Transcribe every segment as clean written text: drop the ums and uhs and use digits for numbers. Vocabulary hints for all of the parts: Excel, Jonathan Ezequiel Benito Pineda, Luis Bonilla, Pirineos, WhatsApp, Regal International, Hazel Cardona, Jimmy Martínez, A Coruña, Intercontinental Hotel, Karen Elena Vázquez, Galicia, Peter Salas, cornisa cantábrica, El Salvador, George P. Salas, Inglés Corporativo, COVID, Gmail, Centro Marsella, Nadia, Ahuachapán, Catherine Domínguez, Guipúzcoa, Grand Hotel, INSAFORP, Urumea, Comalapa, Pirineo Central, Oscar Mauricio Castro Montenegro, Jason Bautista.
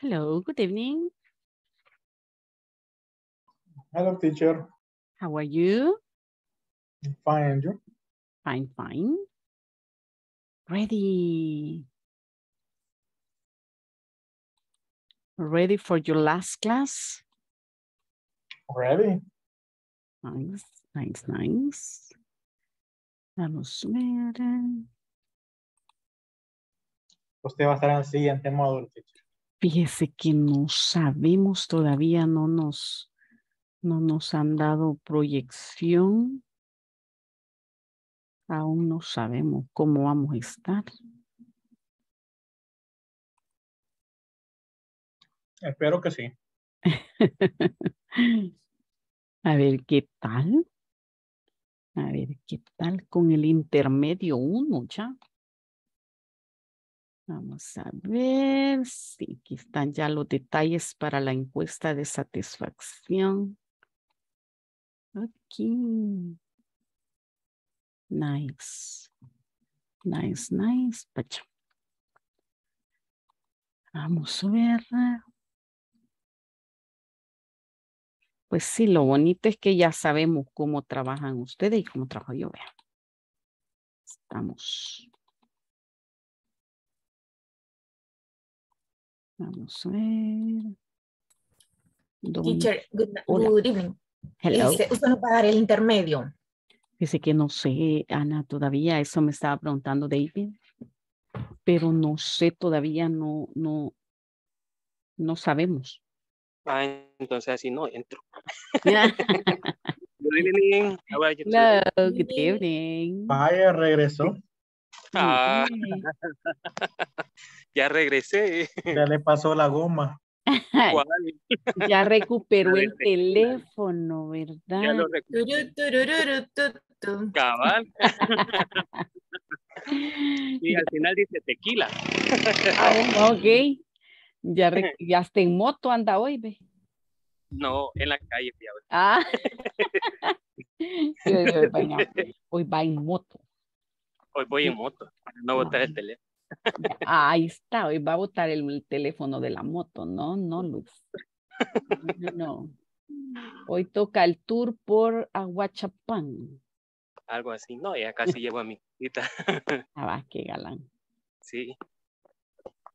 Hello, good evening. Hello, teacher. How are you? Fine, you? Fine, fine. Ready. Ready for your last class? Ready. Nice, nice, nice. Vamos a ver. Usted va a estar en el siguiente módulo, teacher. Fíjese que no sabemos todavía, no nos han dado proyección. Aún no sabemos cómo vamos a estar. Espero que sí. A ver qué tal. A ver qué tal con el intermedio 1 ya. Vamos a ver si sí, aquí están ya los detalles para la encuesta de satisfacción. Aquí. Nice. Nice, nice. Pacha. Vamos a ver. Pues sí, lo bonito es que ya sabemos cómo trabajan ustedes y cómo trabajo yo. Vean. Estamos. Vamos a ver. Teacher, good evening. Hello. ¿Usted nos va a dar el intermedio? Dice que no sé, Ana, todavía. Eso me estaba preguntando David. Pero no sé, todavía no sabemos. Ah, entonces así no entro. Good evening. Hello, good evening. Vaya, regresó. Ah, ya regresé. Ya le pasó la goma. Ya recuperó el teléfono, ¿verdad? Ya lo recuperó. Cabal. Y al final dice tequila. Ah, ok. Ya hasta en moto anda hoy, ve. No, en la calle. Ah. Hoy va en moto. Hoy voy en moto, para no botar el teléfono. Ahí está, hoy va a botar el teléfono de la moto, ¿no? No, Luz. No. Hoy toca el tour por Ahuachapán. Algo así, no, ya casi llevo a mi hijita. Ah, va, qué galán. Sí.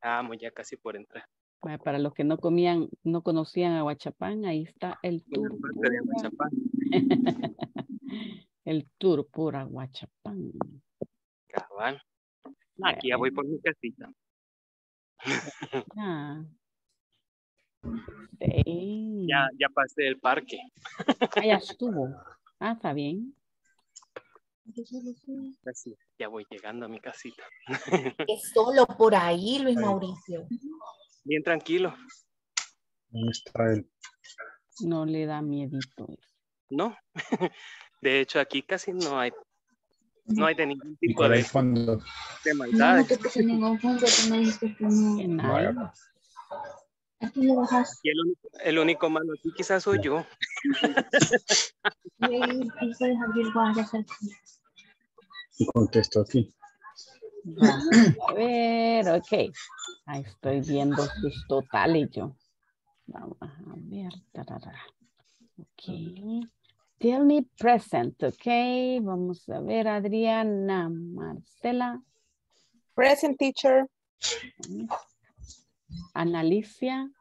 Vamos, ya casi por entrar. Para los que no conocían Ahuachapán, ahí está el tour. El tour por Ahuachapán. Cabal. Aquí ya voy por mi casita. Ah. Sí. Ya pasé el parque. Ah, ya estuvo. Ah, está bien. Así, ya voy llegando a mi casita. Es solo por ahí, Luis Mauricio. Bien tranquilo. ¿Dónde está él? No le da miedito. No. De hecho, aquí casi no hay. No hay de ningún tipo de maldad. No te puse ningún fondo, tú me dijiste que no. Aquí lo bajas. Y el único malo aquí quizás soy yo. Y puedes abrir guardas aquí. Y contesto aquí. Vamos a ver, ok. Ahí estoy viendo sus totales yo. Vamos a ver. Tarara. Ok. Tell me present, okay. Vamos a ver, Adriana, Marcela. Present, teacher. Analicia.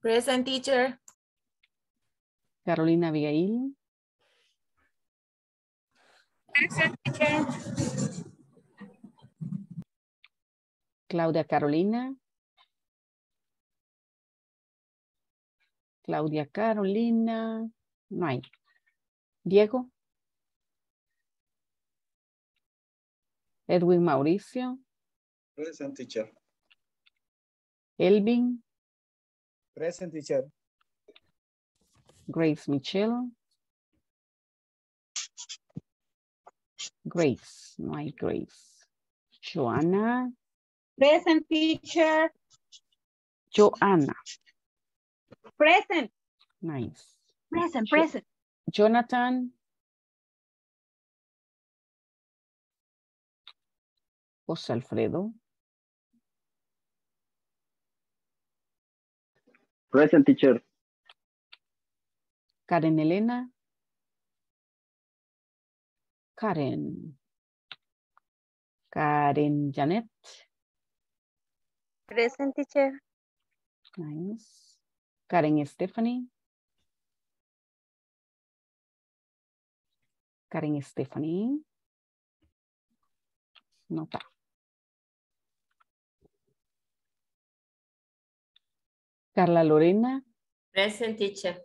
Present, teacher. Carolina Abigail. Present, teacher. Claudia Carolina. Claudia Carolina. No hay. Diego. Edwin Mauricio. Present, teacher. Elvin. Present, teacher. Grace Michelle. Grace. No hay Grace. Joana. Present, teacher. Joana. Present. Nice. Present, present. Jonathan. José Alfredo. Present, teacher. Karen Elena. Karen. Karen Janet. Present, teacher. Nice. Karen Stephanie. Karen Stephanie. Nota. Carla Lorena. Present, teacher.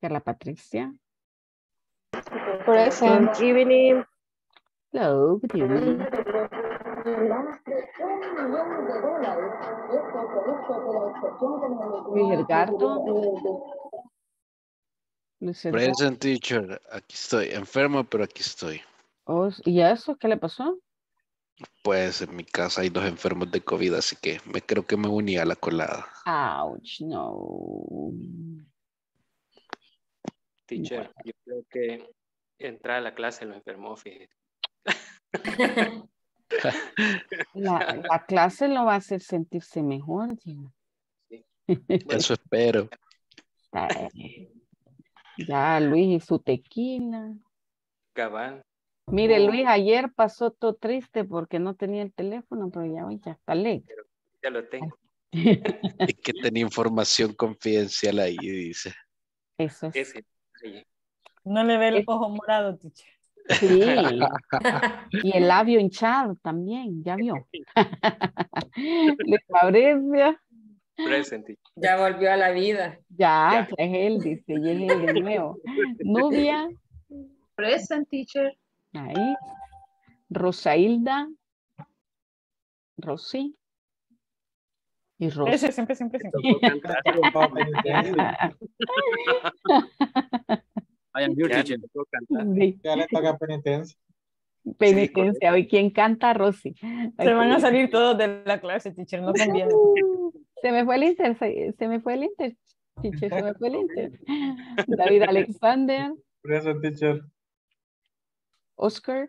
Carla Patricia. Present. Good evening. Hello, good evening. Present, teacher. Aquí estoy. Enfermo, pero aquí estoy. Oh, ¿y eso? ¿Qué le pasó? Pues en mi casa hay 2 enfermos de COVID, así que creo que me uní a la colada. Ouch, no. Teacher, no. Yo creo que entrar a la clase lo enfermó, fíjate. La clase lo va a hacer sentirse mejor, Gina. Sí. Eso espero. Ya Luis y su tequila. Cabal. Mire, Luis, ayer pasó todo triste porque no tenía el teléfono, pero ya hoy ya está ley. Ya lo tengo. Es que tenía información confidencial ahí, dice. Eso es. Sí. No le ve el ojo morado, teacher. Sí. Y el labio hinchado también, ya vio. Luis Fabricio. Presente. Ya volvió a la vida. Ya es él, dice, y es él de nuevo. Nubia. Present, teacher. Ahí. Rosa Hilda. Rosy. Y Rosa. Eso, siempre. I am your teacher. Ya le toca penitencia. Penitencia. ¿Y quién canta? Rosy. Se van a salir todos de la clase, teacher. No conviene. Se me fue el inter. David Alexander. Present, teacher. Oscar.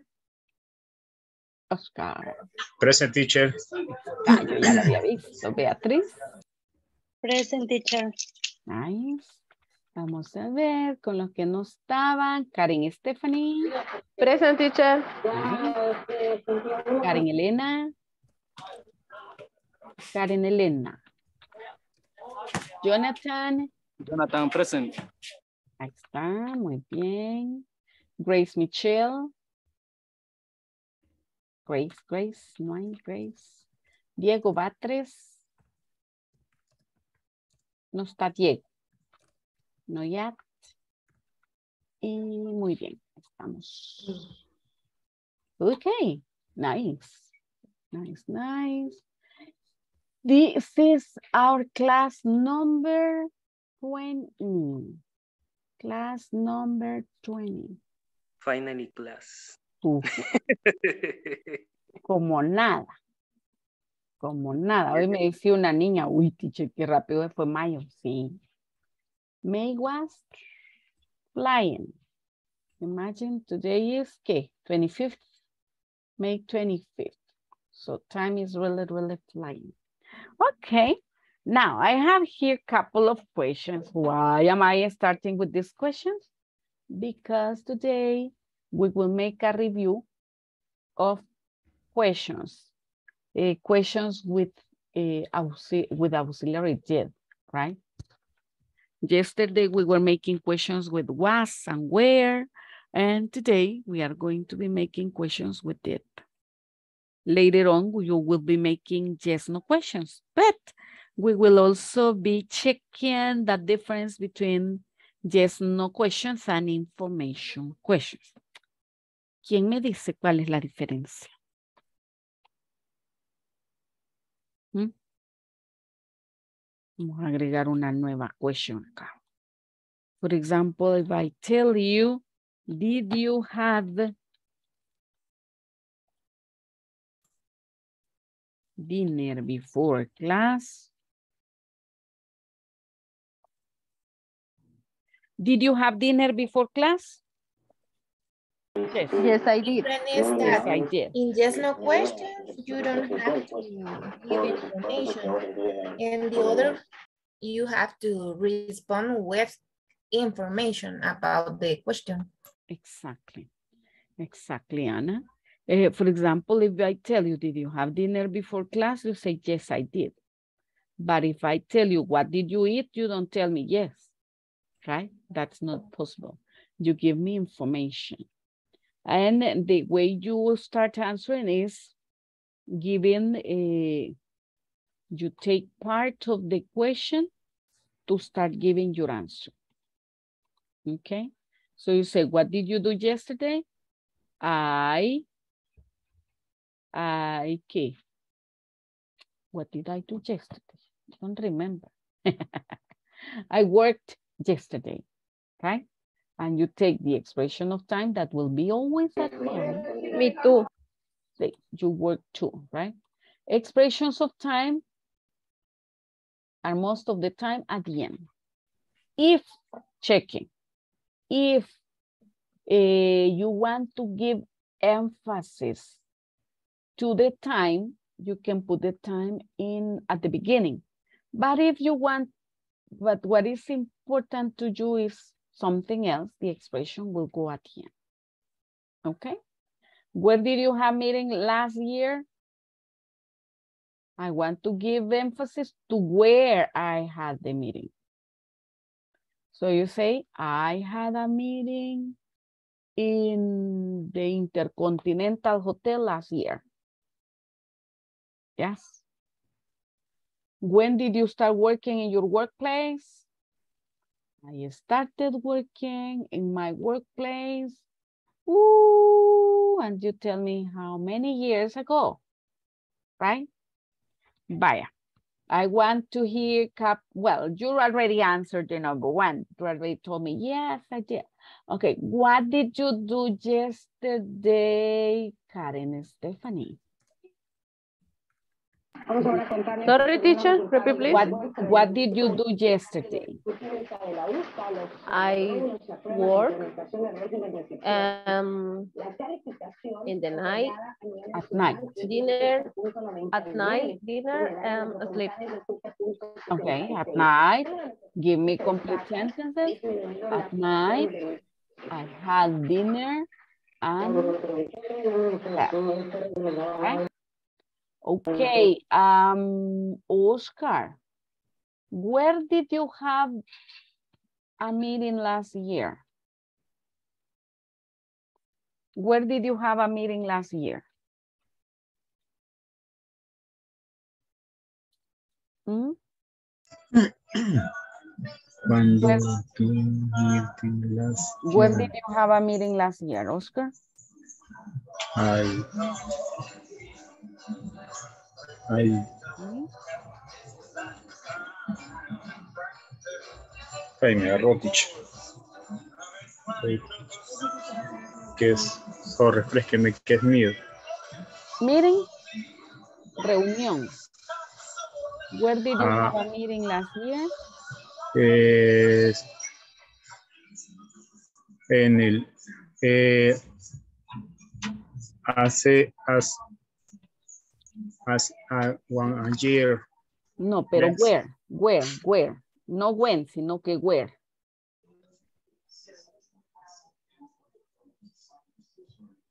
Oscar. Present, teacher. Ah, yo ya lo había visto. Beatriz. Present, teacher. Nice. Vamos a ver con los que no estaban. Karen Stephanie. Present, teacher. Nice. Karen Elena. Karen Elena. Jonathan. Jonathan, present. Ahí está, muy bien. Grace Michelle. Grace, no hay Grace. Diego Batres. No está Diego. No ya. Y muy bien, estamos. Ok, nice. This is our class number 20. Class number 20. Finally class. Uf. Como nada. Hoy me decía una niña, uy, teacher, qué rápido fue mayo. Sí. May was flying. Imagine today is, ¿qué? 25th. May 25th. So time is really, really flying. Okay. Now, I have here a couple of questions. Why am I starting with these questions? Because today we will make a review of questions. Questions with auxiliary did, right? Yesterday we were making questions with was and where, and today we are going to be making questions with did. Later on, you will be making yes, no questions, but we will also be checking the difference between yes, no questions and information questions. ¿Quién me dice cuál es la diferencia? Vamos a agregar una nueva question acá. For example, if I tell you, did you have dinner before class? Did you have dinner before class? Yes. Yes, I did. Yes, I did. In yes, no questions, you don't have to give information. And the other, you have to respond with information about the question. Exactly. Exactly, Anna. For example, if I tell you, did you have dinner before class? You say, yes, I did. But if I tell you, what did you eat? You don't tell me yes, right? That's not possible. You give me information. And the way you will start answering is giving a, you take part of the question to start giving your answer. Okay. So you say, what did you do yesterday? I, okay. What did I do yesterday? I don't remember. I worked yesterday, right? And you take the expression of time that will be always at the end. Me too. You work too, right? Expressions of time are most of the time at the end. If checking, if you want to give emphasis to the time, you can put the time in at the beginning. But if you want, but what is important to you is something else, the expression will go at the end. Okay? Where did you have meeting last year? I want to give emphasis to where I had the meeting. So you say, I had a meeting in the Intercontinental Hotel last year. Yes. When did you start working in your workplace? I started working in my workplace. Ooh, and you tell me how many years ago, right? Vaya. I want to hear, well, you already answered the number one. You already told me, yes, I did. Okay, what did you do yesterday, Karen and Stephanie? Sorry, teacher, repeat please. What did you do yesterday? I worked in the night. At night. Dinner, at night, dinner and sleep. Okay, at night. Give me complete sentences. At night, I had dinner and slept. Okay. Okay, Oscar, where did you have a meeting last year? Where did you have a meeting last year? Hmm? Where did you have a meeting last year, Oscar? Ay, me agarró, teacher. ¿Qué es? Oh, refresqueme, ¿qué es mío? Miren, reunión. Where did you have a meeting last year? En el... one year. No, pero yes. Where. No when, sino que where.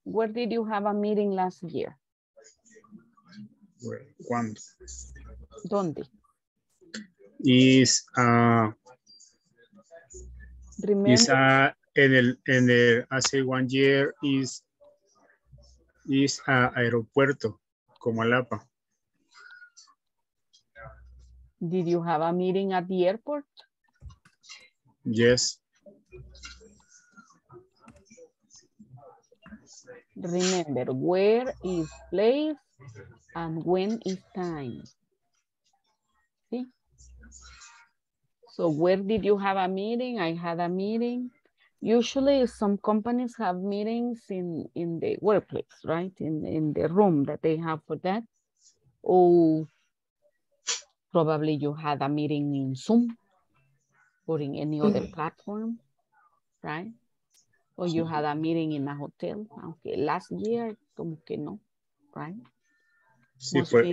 Where did you have a meeting last year? Where? ¿Cuándo? ¿Dónde? Hace 1 year is a aeropuerto. Comalapa. Did you have a meeting at the airport? Yes. Remember, where is place and when is time. See? So where did you have a meeting? I had a meeting. Usually some companies have meetings in the workplace, right? In the room that they have for that. Or probably you had a meeting in Zoom or in any other platform, right? or you had a meeting in a hotel, aunque last year como que no, right? Sí, most fue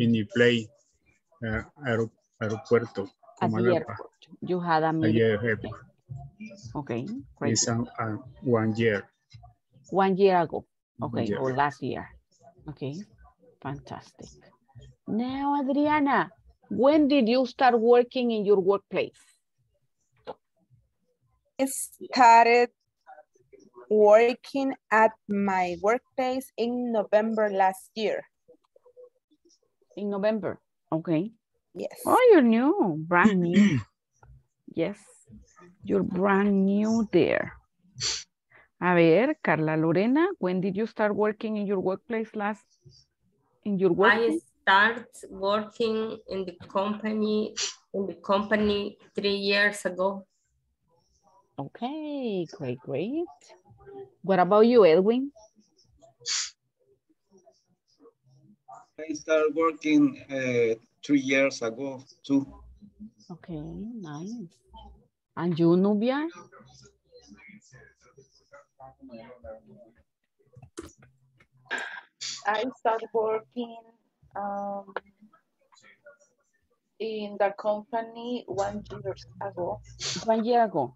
in the play, aeropuerto. At the airport. You had a meeting. Okay, great. It's one year ago. Okay, year. Or last year. Okay, fantastic. Now, Adriana, when did you start working in your workplace? I started working at my workplace in November last year. In November, okay. Yes. Oh, you're new, brand new. Yes, you're brand new there. A ver, Carla Lorena, when did you start working in your workplace last? In your workplace? I started working in the company 3 years ago. Okay, great, great. What about you, Edwin? I started working 3 years ago, too. Okay, nice. And you, Nubia? I started working in the company 1 year ago. 1 year ago?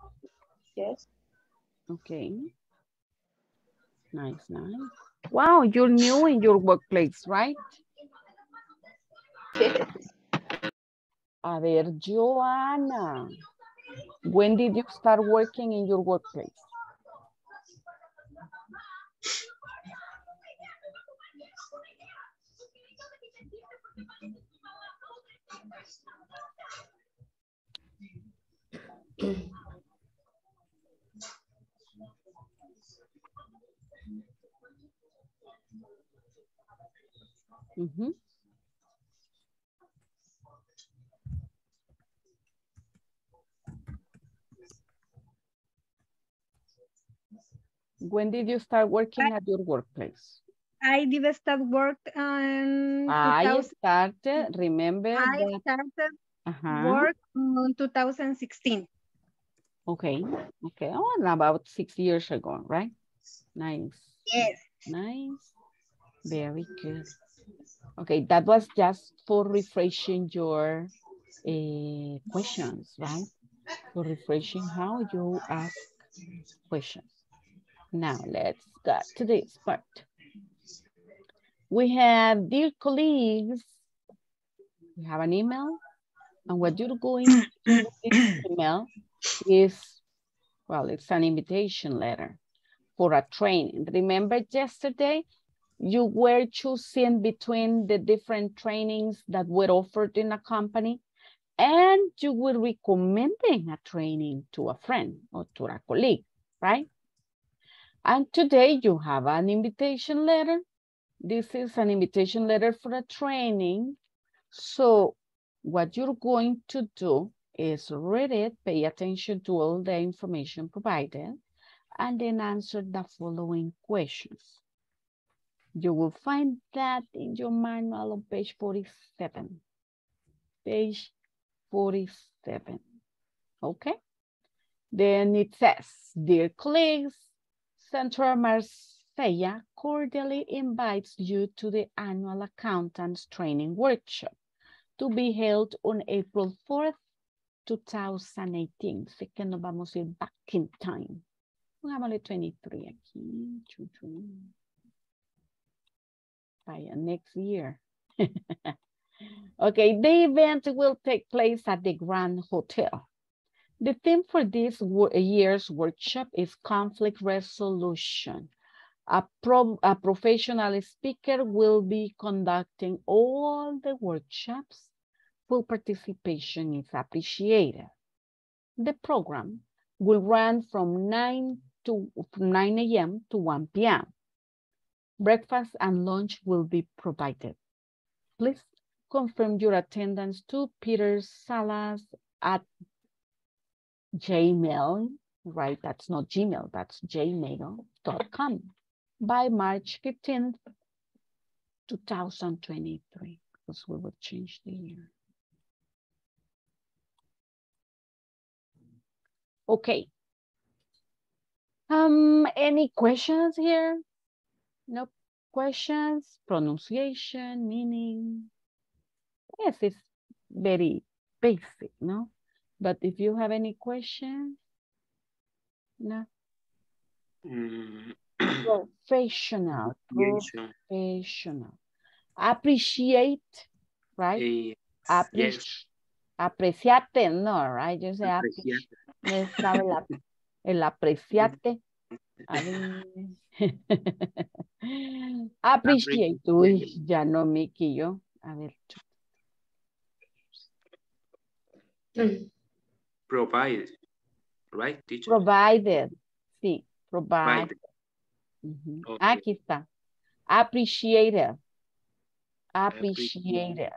Yes. Okay. Nice, nice. Wow, you're new in your workplace, right? Yes. A ver, Joanna, when did you start working in your workplace? Mm-hmm. When did you start working at your workplace? I did start work on... I started work in 2016. Okay, okay. Oh, about 6 years ago, right? Nice. Yes. Nice. Very good. Okay, that was just for refreshing your questions, right? For refreshing how you ask questions. Now let's get to this part. We have, dear colleagues, we have an email, and what you're going to do with this email is, well, it's an invitation letter for a training. Remember yesterday, you were choosing between the different trainings that were offered in a company, and you were recommending a training to a friend or to a colleague, right? And today you have an invitation letter. This is an invitation letter for a training. So what you're going to do is read it, pay attention to all the information provided, and then answer the following questions. You will find that in your manual on page 47. Page 47, okay? Then it says, dear colleagues, Centro Marsella cordially invites you to the annual accountants training workshop to be held on April 4th, 2018. Así que nos vamos a ir back in time. Pongámosle 23 aquí. By next year. Okay, the event will take place at the Grand Hotel. The theme for this year's workshop is conflict resolution. A professional speaker will be conducting all the workshops. Full participation is appreciated. The program will run from 9 a.m. to 1 p.m. Breakfast and lunch will be provided. Please confirm your attendance to Peter Salas at Gmail, right? That's not Gmail, that's gmail.com by March 15th, 2023, because we will change the year. Okay, Any questions here? No questions. Pronunciation, meaning. Yes, it's very basic, no? But if you have any questions, no. Professional, professional. Appreciate, right? Yes. Apreciate, no, right? Yo sé apreciate. El apreciate. Appreciate. Uy, ya no, Miki, yo. A ver. Provided, right, teacher? Provided, sí, provided. Okay. Aquí está. Appreciated. Appreciated.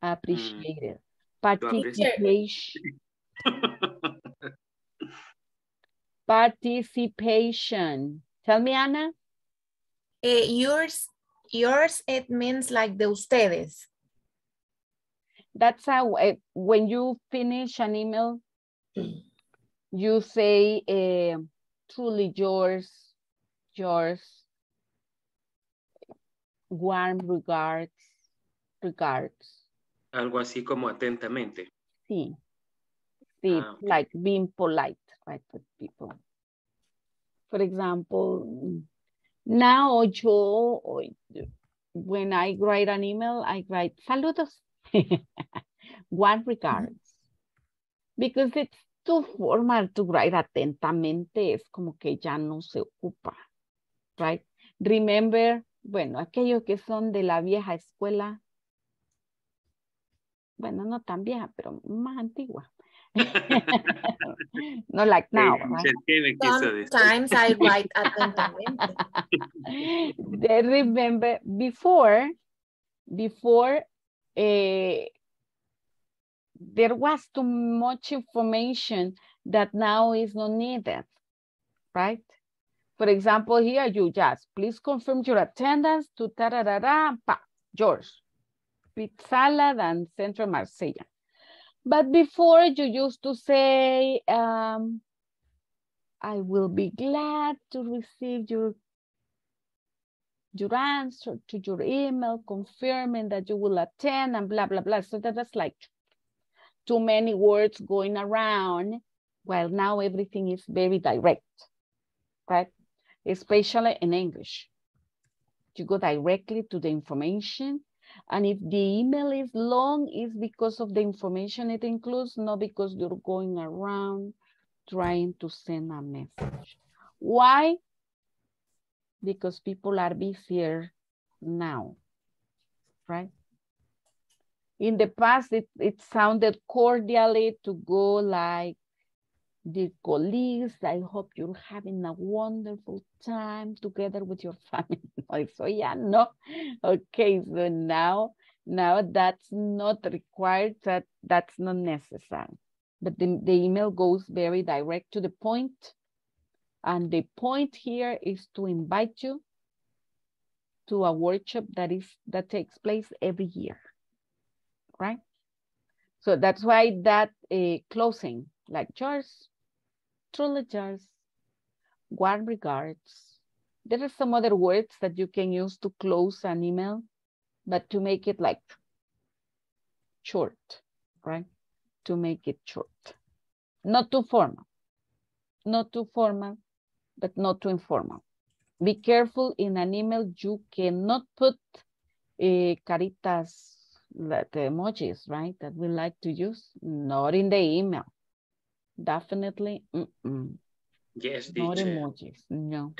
Appreciated. Participation. Participation. Tell me, Ana. Yours, it means like de ustedes. That's how, when you finish an email, you say, truly yours, yours, warm regards, regards. Algo así como atentamente. Sí. Sí, ah, okay. Like being polite, right, with people. For example, now yo, when I write an email, I write, saludos. One regards, because it's too formal to write atentamente, es como que ya no se ocupa, right? Remember, bueno, aquellos que son de la vieja escuela, bueno, no tan vieja, pero más antigua. No like now, right? Sometimes I write atentamente. They remember before there was too much information that now is not needed, right? For example, here you just, please confirm your attendance to tararara, pa, George, Peter Salas and Centro Marsella. But before you used to say, I will be glad to receive your answer to your email, confirming that you will attend and blah, blah, blah. So that's like too many words going around, while now everything is very direct, right? Especially in English. You go directly to the information. And if the email is long, it's because of the information it includes, not because you're going around trying to send a message. Why? Because people are busier now, right? In the past, it sounded cordially to go like, dear colleagues, I hope you're having a wonderful time together with your family. So yeah, no. Okay, so now that's not required, that's not necessary. But the email goes very direct to the point. And the point here is to invite you to a workshop that takes place every year, right? So that's why that closing, like yours, truly yours, warm regards. There are some other words that you can use to close an email, but to make it like short, right? To make it short, not too formal, not too formal, but not too informal. Be careful in an email, you cannot put caritas, the emojis, right, that we like to use, not in the email. Definitely, yes, not emojis, no.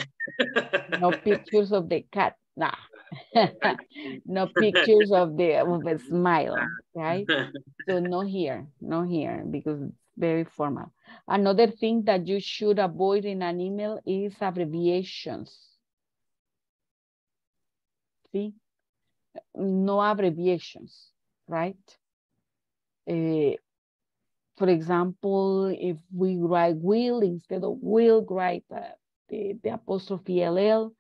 No pictures of the cat, nah. No pictures of a smile, right? So no here, because it's very formal. Another thing that you should avoid in an email is abbreviations. See, no abbreviations, right? For example, if we write will instead of will, write the apostrophe LL,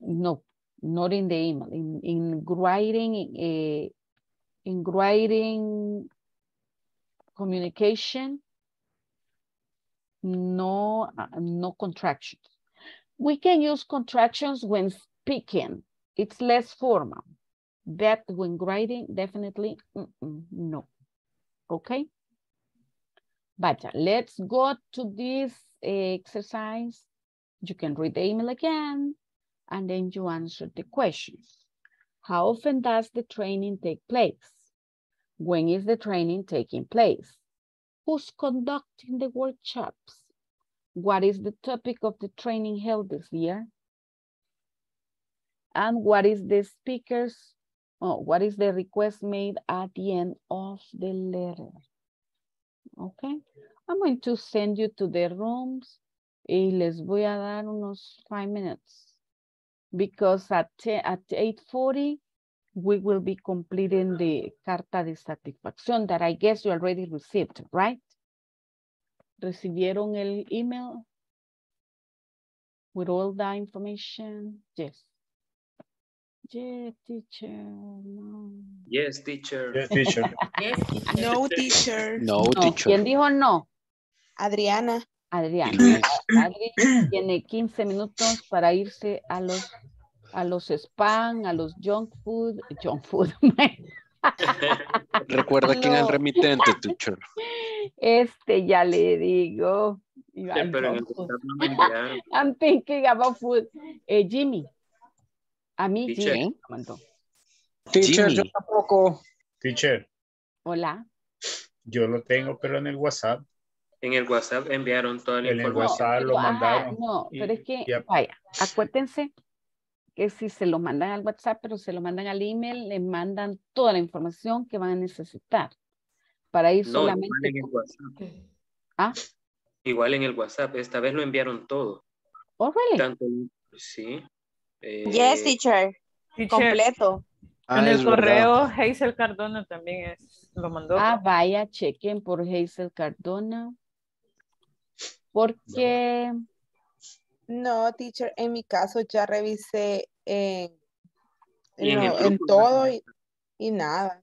no, not in the email. In writing communication, no contractions. We can use contractions when speaking. It's less formal. But when writing, definitely no. Okay? But let's go to this exercise. You can read the email again, and then you answer the questions. How often does the training take place? When is the training taking place? Who's conducting the workshops? What is the topic of the training held this year? And what is the request made at the end of the letter? Okay, I'm going to send you to the rooms y les voy a dar unos 5 minutes because at 8:40, we will be completing the carta de satisfacción that I guess you already received, right? ¿Recibieron el email with all the information? Yes. Yes, teacher. No. Yes, teacher. Yes, teacher. Yes, teacher. No, teacher. No, teacher. ¿Quién dijo no? Adriana. Adriana. Adriana tiene 15 minutos para irse a los spam, a los junk food. Recuerda quién es el remitente, teacher. Ya le digo. Yeah, pero no I'm thinking about food. Jimmy. A mí, teacher. Jimmy. Teacher, Jimmy. Yo tampoco. Teacher. Hola. Yo lo tengo, pero en el WhatsApp. En el WhatsApp enviaron toda la información. En el WhatsApp lo mandaron. Ajá, no, pero es que, vaya, acuérdense que si se lo mandan al WhatsApp, pero se lo mandan al email, le mandan toda la información que van a necesitar para ir solamente. En el WhatsApp. ¿Ah? Igual en el WhatsApp, esta vez lo enviaron todo. Oh, really? Tanto, sí. Yes, teacher. Completo. En el correo, verdad. Hazel Cardona también lo mandó. Ah, vaya, chequen por Hazel Cardona. Porque... No, teacher, en mi caso ya revisé en todo y nada.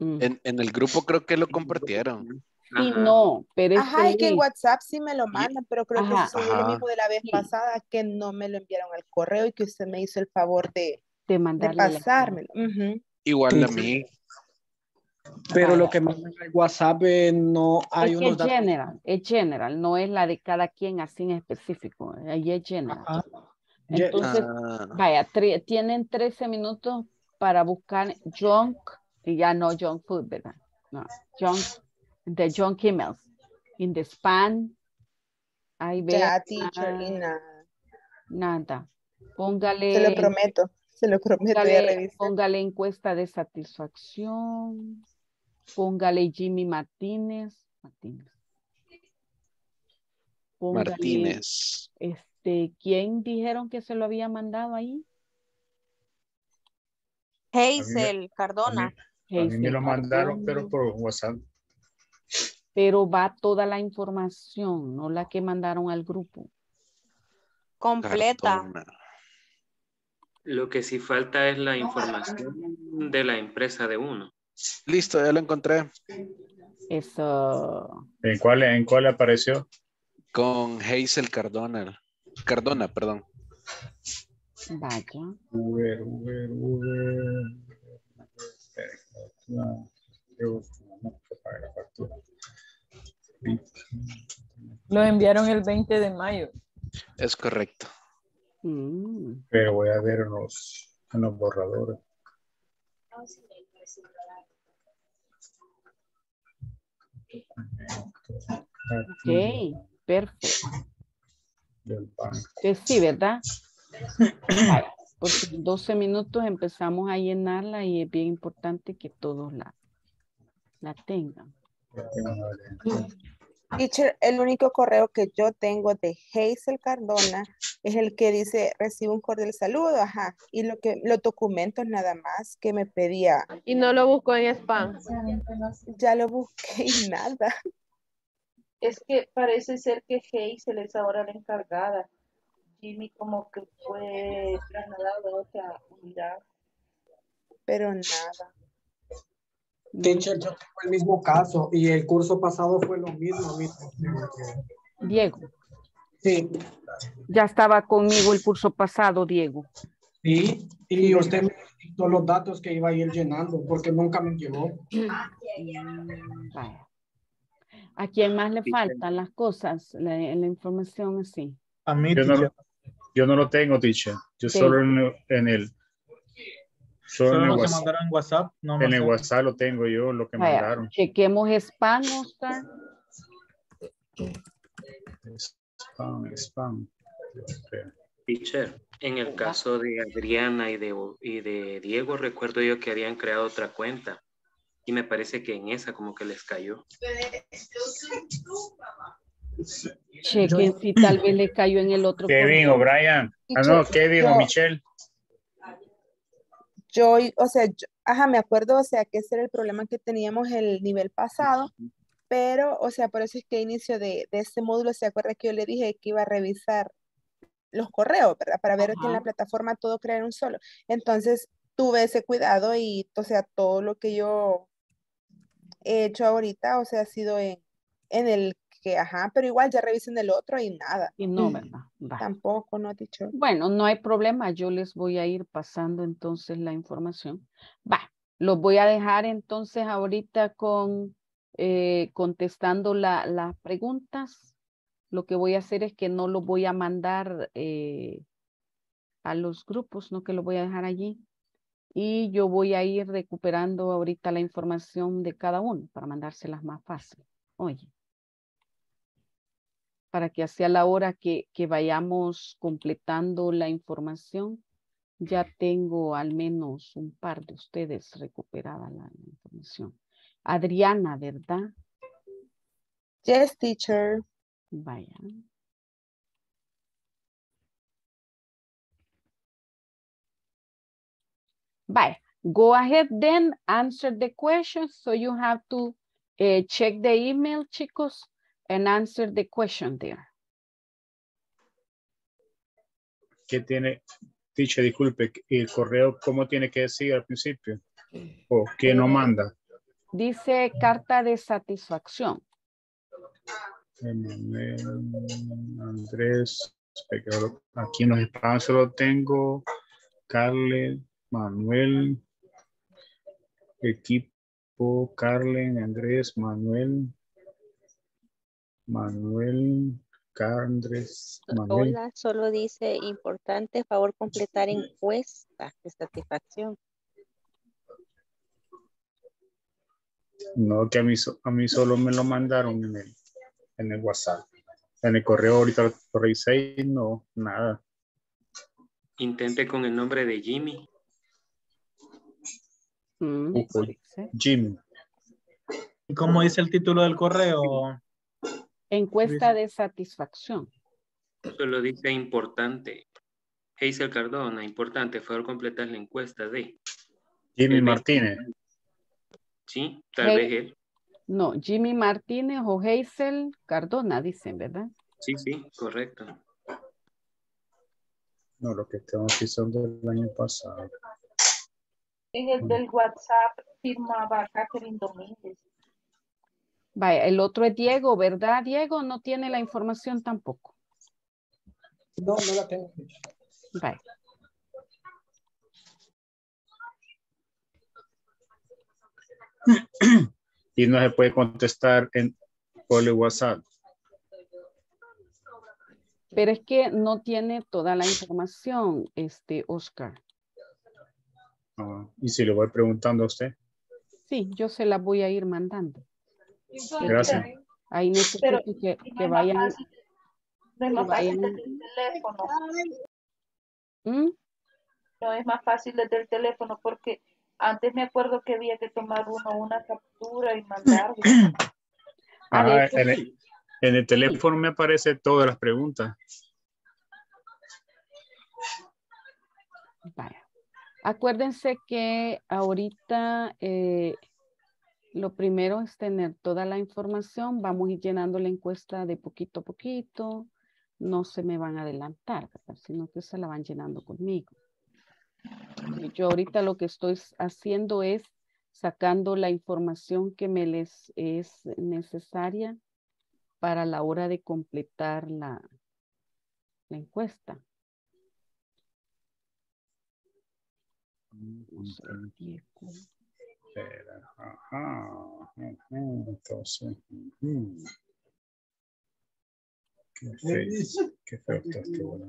En el grupo creo que lo compartieron. Sí, no, pero es que en WhatsApp sí me lo mandan, pero creo que es lo mismo de la vez pasada, que no me lo enviaron al correo y que usted me hizo el favor de pasármelo. Igual a mí. Pero lo que mandan al WhatsApp no hay unos datos. Es general, no es la de cada quien así en específico, ahí es general. Entonces, vaya, tienen 13 minutos para buscar junk, y ya no junk food, ¿verdad? No, junk food. The junk emails in the spam. Ahí ve. Ya, teacher, nada. Póngale. Se lo prometo. Póngale encuesta de satisfacción. Póngale Jimmy Martínez. Póngale, Martínez. ¿Quién dijeron que se lo había mandado ahí? Hazel Cardona. A mí me lo mandaron, pero por WhatsApp. Pero va toda la información, no la que mandaron al grupo. Completa. Cartona. Lo que sí falta es la información de la empresa de uno. Listo, ya lo encontré. Eso. ¿En cuál apareció? Con Hazel Cardona. Cardona, perdón. Vaya. Lo enviaron el 20 de mayo. Es correcto. Pero voy a ver unos borradores. Ok, perfecto. Sí, ¿verdad? Vale, por 12 minutos empezamos a llenarla y es bien importante que todos la tengan. Teacher, el único correo que yo tengo de Hazel Cardona es el que dice, recibo un cordial saludo, y los documentos nada más que me pedía. Y no lo busco en spam. Ya lo busqué y nada. Es que parece ser que Hazel es ahora la encargada. Jimmy como que fue trasladado a otra unidad. Pero nada. Teacher, yo tengo el mismo caso y el curso pasado fue lo mismo. Diego. Sí. Ya estaba conmigo el curso pasado, Diego. Sí, y usted me dictó los datos que iba a ir llenando porque nunca me llevó. Vaya. ¿A quién más le faltan las cosas, la información así? A mí, yo no lo tengo, teacher. Yo sí. Solo en el WhatsApp. Mandaron en WhatsApp. No en el WhatsApp lo tengo yo, lo que vaya, mandaron. Chequemos spam, Oscar. Spam. Teacher, en el caso de Adriana y de Diego, recuerdo yo que habían creado otra cuenta. Y me parece que en esa como que les cayó. Chequen si tal vez le cayó en el otro. Kevin o Brian. Ah, no, Kevin o Michelle. Yo, o sea, me acuerdo, o sea, que ese era el problema que teníamos el nivel pasado, pero, o sea, por eso es que inicio de este módulo, ¿se acuerda que yo le dije que iba a revisar los correos, ¿verdad? Para ver que en la plataforma todo crea en un solo. Entonces, tuve ese cuidado y, o sea, todo lo que yo he hecho ahorita, o sea, ha sido en el que, pero igual ya revisen el otro y nada. Y no, ¿verdad? Tampoco, no ha dicho. Bueno, no hay problema, yo les voy a ir pasando entonces la información. Va, los voy a dejar entonces ahorita con, contestando las preguntas. Lo que voy a hacer es que no los voy a mandar a los grupos, no, que los voy a dejar allí. Y yo voy a ir recuperando ahorita la información de cada uno para mandárselas más fácil. Oye, para que hacia la hora que vayamos completando la información, ya tengo al menos un par de ustedes recuperada la información. Adriana, ¿verdad? Yes, teacher. Vaya. Bye. Go ahead then, answer the questions. So you have to check the email, chicos, and answer the question there. ¿Qué tiene, teacher, disculpe, el correo, cómo tiene que decir al principio? ¿O qué no manda? Dice carta de satisfacción. Andrés, aquí en los espacios lo tengo. Carle. Manuel, equipo, Carlen, Andrés, Manuel, Andrés, Manuel. Hola, solo dice importante, favor completar encuesta de satisfacción. No, que a mí solo me lo mandaron en el WhatsApp. En el correo ahorita lo revisé y no, nada. Intente con el nombre de Jimmy. Jimmy. ¿Y cómo dice el título del correo? Encuesta de satisfacción. Solo dice importante. Hazel Cardona, importante, favor completar la encuesta de Jimmy Martínez. Sí, tal vez él. No, Jimmy Martínez o Hazel Cardona dicen, ¿verdad? Sí, sí, correcto. No, lo que estamos aquí son del año pasado. En el del WhatsApp firmaba Catherine Domínguez. Vaya, el otro es Diego, ¿verdad? Diego no tiene la información tampoco. No, no la tengo. Vaya. Y no se puede contestar por el WhatsApp. Pero es que no tiene toda la información, Oscar. Y si le voy preguntando a usted. Sí, yo se la voy a ir mandando. Gracias. Ahí necesito que vayan. No es más fácil desde el teléfono. No es más fácil desde el teléfono porque antes me acuerdo que había que tomar una captura y mandarlo. En el teléfono me aparecen todas las preguntas. Vaya. Acuérdense que ahorita lo primero es tener toda la información. Vamos a ir llenando la encuesta de poquito a poquito. No se me van a adelantar, sino que se la van llenando conmigo. Yo ahorita lo que estoy haciendo es sacando la información que me les es necesaria para la hora de completar la encuesta. Entonces, qué feo está este, ¿verdad?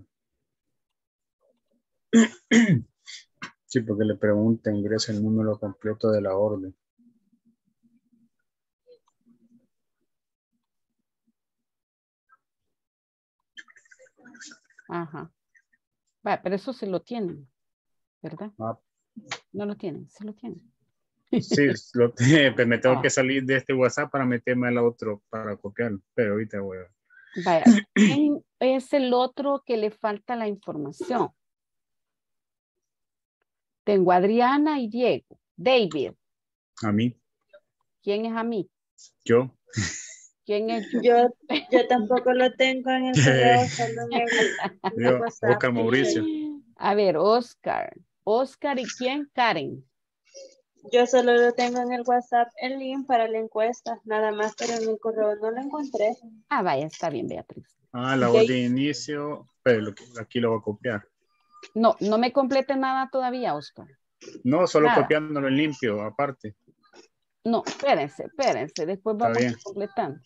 Sí, porque le pregunta, ingresa el número completo de la orden. Ajá. Va, pero eso se lo tienen, ¿verdad? Ah. No lo tienen, se lo tienen. Sí, lo tienen, pero me tengo que salir de este WhatsApp para meterme al otro, para copiarlo, pero ahorita voy a... Vaya, ¿quién es el otro que le falta la información? Tengo a Adriana y Diego. David. A mí. ¿Quién es a mí? Yo. ¿Quién es yo? Yo tampoco lo tengo en el correo. Oscar Mauricio. A ver, Oscar. Oscar y quién? Karen. Yo solo lo tengo en el WhatsApp, el link para la encuesta, nada más, pero en el correo no lo encontré. Ah, vaya, está bien, Beatriz. Ah, la voz de inicio, pero aquí lo voy a copiar. No, no me complete nada todavía, Oscar. No, solo nada. Copiándolo en limpio, aparte. No, espérense, espérense. Después vamos completando.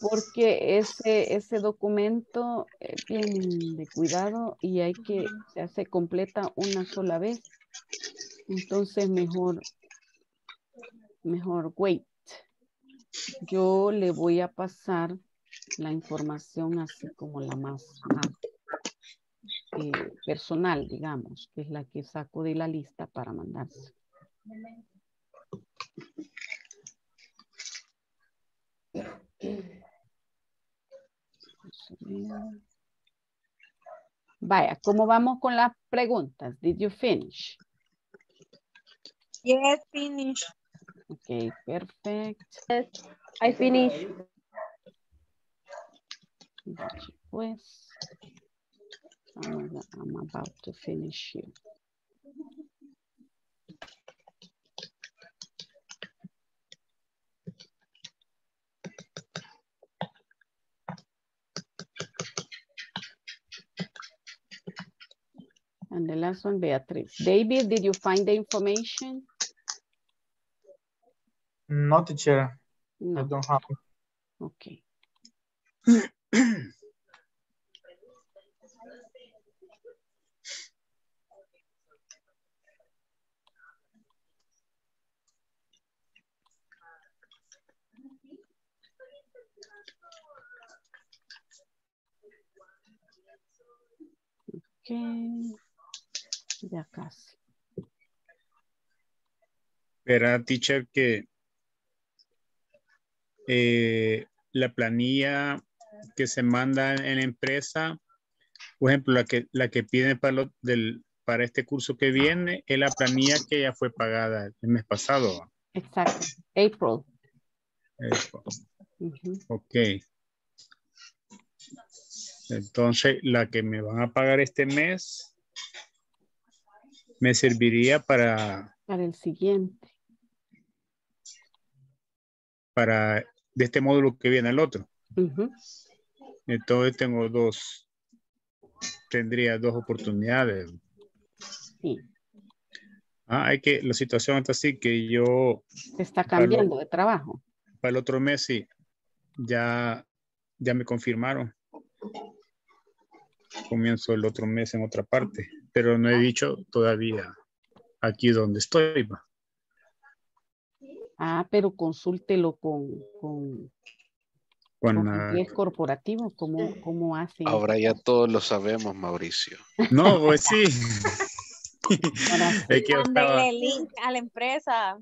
Porque ese documento bien de cuidado y hay que, o sea, se completa una sola vez. Entonces mejor wait. Yo le voy a pasar la información así como la más personal, digamos, que es la que saco de la lista para mandarse. Vaya, ¿cómo vamos con las preguntas? Did you finish? Yes, finish. Okay, perfect. Yes, I finish. Pues, I'm about to finish here. And the last one, Beatriz. David, did you find the information? No, teacher. No. I don't have it. Okay. Okay. Ya casi. Verá, teacher, que la planilla que se manda en la empresa, por ejemplo, la que piden para este curso que viene, es la planilla que ya fue pagada el mes pasado. Exacto. April. Uh-huh. Ok. Entonces, la que me van a pagar este mes me serviría para el siguiente. Para de este módulo que viene al otro. Uh-huh. Entonces tengo tendría dos oportunidades. Sí. Ah, la situación está así que yo. Se está cambiando de trabajo. Para el otro mes sí. Ya me confirmaron. Comienzo el otro mes en otra parte, pero no he dicho todavía aquí donde estoy. Ah, pero consúltelo con el Inglés Corporativo, ¿cómo hace? Ahora ya todos lo sabemos, Mauricio. No, pues sí. Es que mándale el link a la empresa.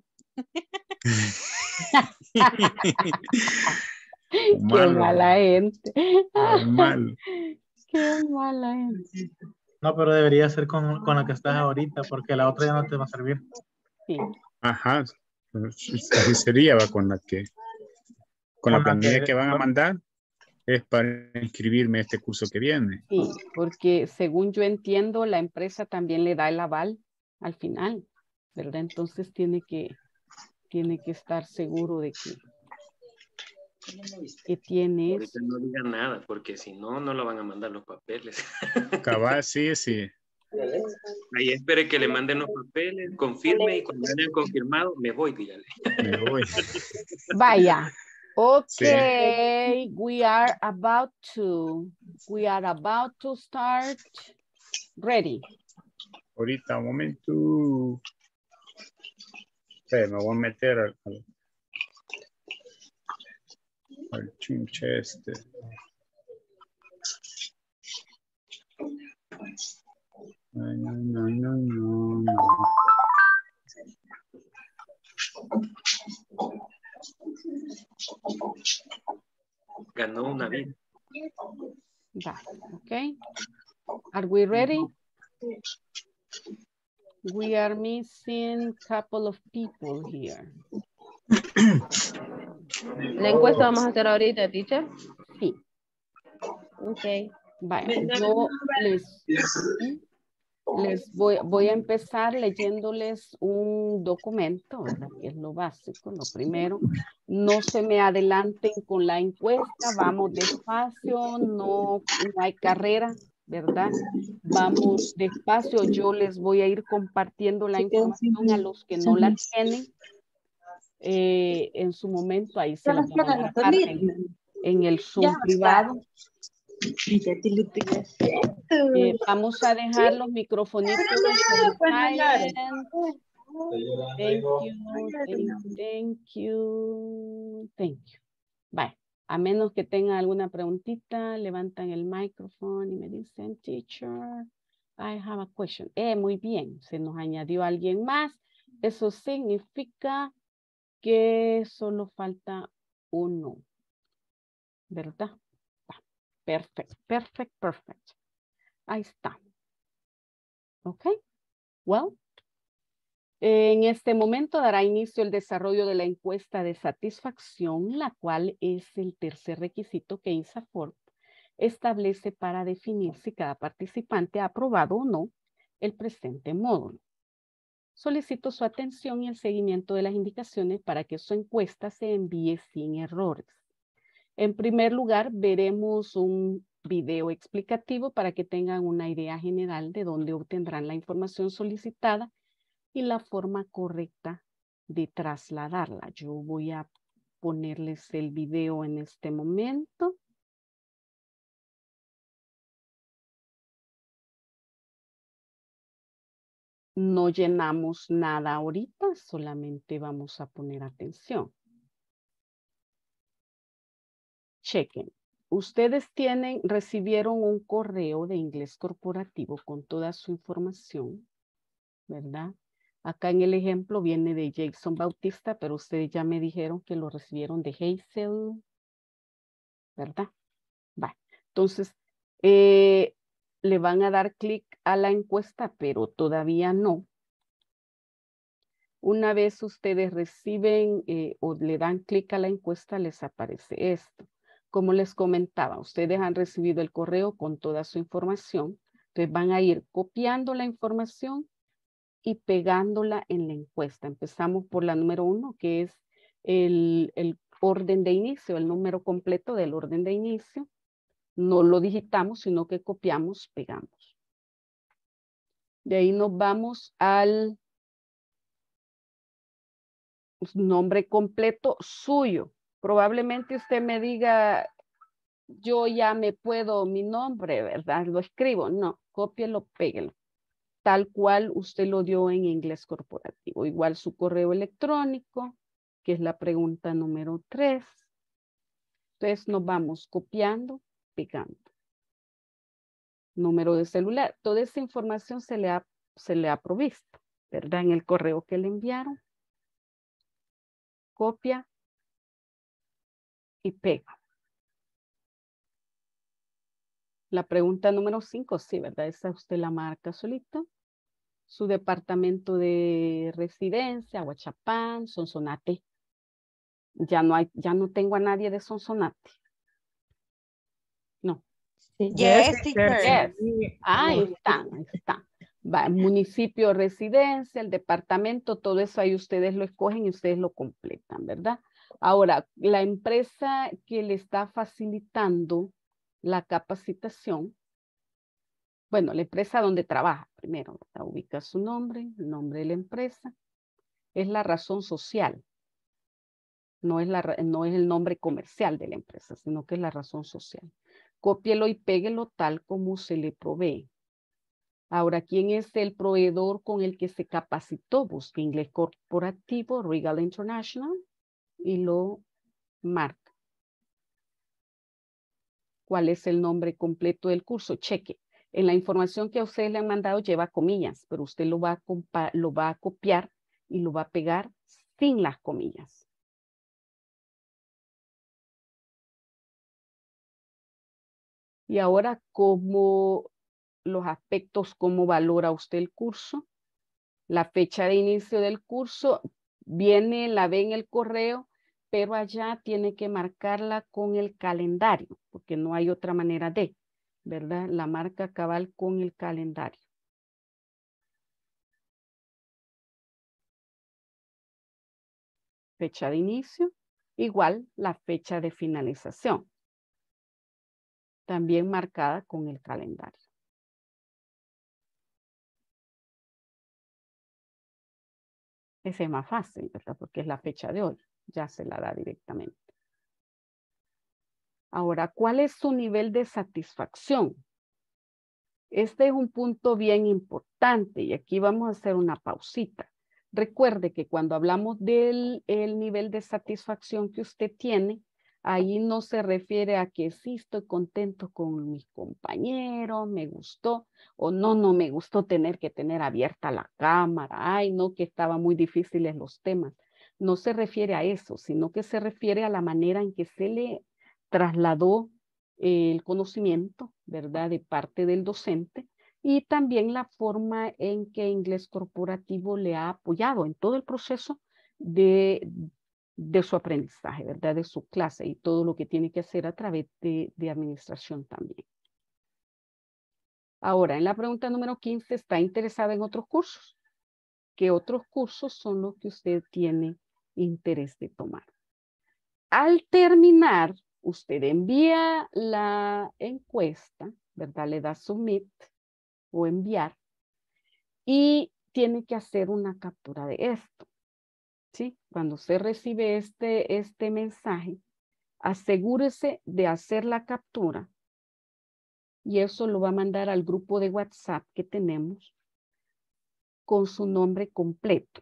Qué mala gente. Normal. Qué mala es. No, pero debería ser con la que estás ahorita, porque la otra ya no te va a servir. Sí. Ajá. Así sería, va, con la planilla que van a mandar es para inscribirme a este curso que viene. Sí, porque según yo entiendo, la empresa también le da el aval al final, ¿verdad? Entonces tiene que estar seguro de que ¿Qué tienes? Ahorita no digan nada, porque si no, no lo van a mandar los papeles. Cabal, sí, sí. Ahí espere que le manden los papeles, confirme y cuando hayan confirmado, me voy, dígale. Me voy. Vaya. Okay, sí. we are about to start. Ready. Ahorita, un momento. Me voy a meter al chunche este. No. Ganó una vida. Okay. Are we ready? We are missing a couple of people here. ¿La encuesta vamos a hacer ahorita, teacher? Sí. Okay. Vale. Yo les voy a empezar leyéndoles un documento, ¿verdad? Que es lo básico, lo primero. No se me adelanten con la encuesta, vamos despacio, no hay carrera, ¿verdad? Vamos despacio, yo les voy a ir compartiendo la información a los que no la tienen. En su momento, ahí se las van a dejar en el Zoom privado. Vamos a dejar los microfonitos. Thank you. Bye. A menos que tengan alguna preguntita, levantan el micrófono y me dicen, teacher, I have a question. Muy bien, se nos añadió alguien más. Eso significa que solo falta uno, ¿verdad? Perfect. Ahí está. Ok. Well, en este momento dará inicio el desarrollo de la encuesta de satisfacción, la cual es el tercer requisito que INSAFORP establece para definir si cada participante ha aprobado o no el presente módulo. Solicito su atención y el seguimiento de las indicaciones para que su encuesta se envíe sin errores. En primer lugar, veremos un video explicativo para que tengan una idea general de dónde obtendrán la información solicitada y la forma correcta de trasladarla. Yo voy a ponerles el video en este momento. No llenamos nada ahorita, solamente vamos a poner atención. Chequen, ustedes recibieron un correo de Inglés Corporativo con toda su información, ¿verdad? Acá en el ejemplo viene de Jason Bautista, pero ustedes ya me dijeron que lo recibieron de Hazel, ¿verdad? Va. Entonces, le van a dar clic a la encuesta, pero todavía no. Una vez ustedes reciben o le dan clic a la encuesta, les aparece esto. Como les comentaba, ustedes han recibido el correo con toda su información. Entonces van a ir copiando la información y pegándola en la encuesta. Empezamos por la número 1, que es el orden de inicio, el número completo del orden de inicio. No lo digitamos, sino que copiamos, pegamos. De ahí nos vamos al nombre completo suyo. Probablemente usted me diga, yo ya me puedo mi nombre, ¿verdad? Lo escribo. No, cópielo, péguelo. Tal cual usted lo dio en Inglés Corporativo. Igual su correo electrónico, que es la pregunta número 3. Entonces nos vamos copiando, pegando. Número de celular. Toda esa información se le ha provisto, ¿verdad? En el correo que le enviaron. Copia y pega. La pregunta número 5, sí, ¿verdad? Esa usted la marca solito. Su departamento de residencia, Ahuachapán, Sonsonate. Ya no tengo a nadie de Sonsonate. No. Yes. Ahí está. va, municipio, residencia, el departamento, todo eso ahí ustedes lo escogen y ustedes lo completan, ¿verdad? Ahora, la empresa que le está facilitando la capacitación, bueno, la empresa donde trabaja, primero, ubica su nombre, el nombre de la empresa, es la razón social. No es el nombre comercial de la empresa, sino que es la razón social. Cópielo y péguelo tal como se le provee. Ahora, ¿quién es el proveedor con el que se capacitó? Busque Inglés Corporativo, Regal International, y lo marca. ¿Cuál es el nombre completo del curso? Cheque. En la información que a ustedes le han mandado lleva comillas, pero usted lo va a copiar y lo va a pegar sin las comillas. Y ahora, ¿cómo los aspectos, cómo valora usted el curso? La fecha de inicio del curso, viene, la ve en el correo, pero allá tiene que marcarla con el calendario, porque no hay otra manera de, ¿verdad? La marca cabal con el calendario. Fecha de inicio, igual la fecha de finalización, también marcada con el calendario. Ese es más fácil, ¿verdad? Porque es la fecha de hoy, ya se la da directamente. Ahora, ¿cuál es su nivel de satisfacción? Este es un punto bien importante y aquí vamos a hacer una pausita. Recuerde que cuando hablamos del nivel de satisfacción que usted tiene, ahí no se refiere a que sí estoy contento con mis compañeros, me gustó, o no me gustó tener que tener abierta la cámara, ay, no, que estaban muy difíciles los temas. No se refiere a eso, sino que se refiere a la manera en que se le trasladó el conocimiento, ¿verdad?, de parte del docente, y también la forma en que Inglés Corporativo le ha apoyado en todo el proceso de su aprendizaje, ¿verdad?, de su clase y todo lo que tiene que hacer a través de administración también. Ahora, en la pregunta número 15, ¿está interesada en otros cursos? ¿Qué otros cursos son los que usted tiene interés de tomar? Al terminar, usted envía la encuesta, ¿verdad?, le da submit o enviar y tiene que hacer una captura de esto. ¿Sí? Cuando se recibe este mensaje, asegúrese de hacer la captura y eso lo va a mandar al grupo de WhatsApp que tenemos con su nombre completo,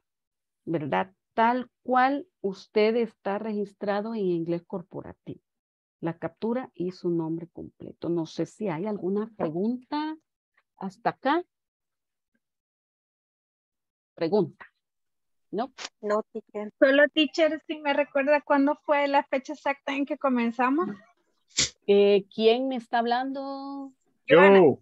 ¿verdad? Tal cual usted está registrado en Inglés Corporativo. La captura y su nombre completo. No sé si hay alguna pregunta hasta acá. Pregunta. No, teacher. Solo, teacher, si me recuerda cuándo fue la fecha exacta en que comenzamos. ¿Quién me está hablando? Yo.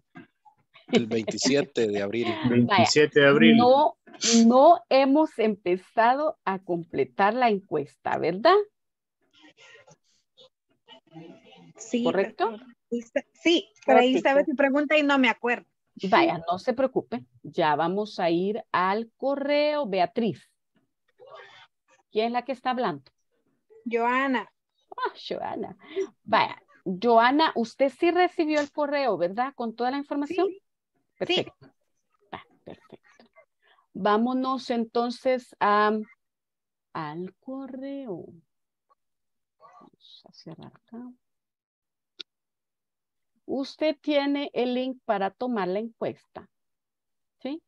El 27 de abril. 27 de abril. No hemos empezado a completar la encuesta, ¿verdad? Sí. ¿Correcto? Sí, pero ahí estaba su pregunta y no me acuerdo. Vaya, no se preocupe. Ya vamos a ir al correo, Beatriz. ¿Quién es la que está hablando? Joana. Ah, Joana. Vaya, Joana, usted sí recibió el correo, ¿verdad? Con toda la información. Sí. Perfecto. Sí. Ah, perfecto. Vámonos entonces al correo. Vamos a cerrar acá. Usted tiene el link para tomar la encuesta. ¿Sí?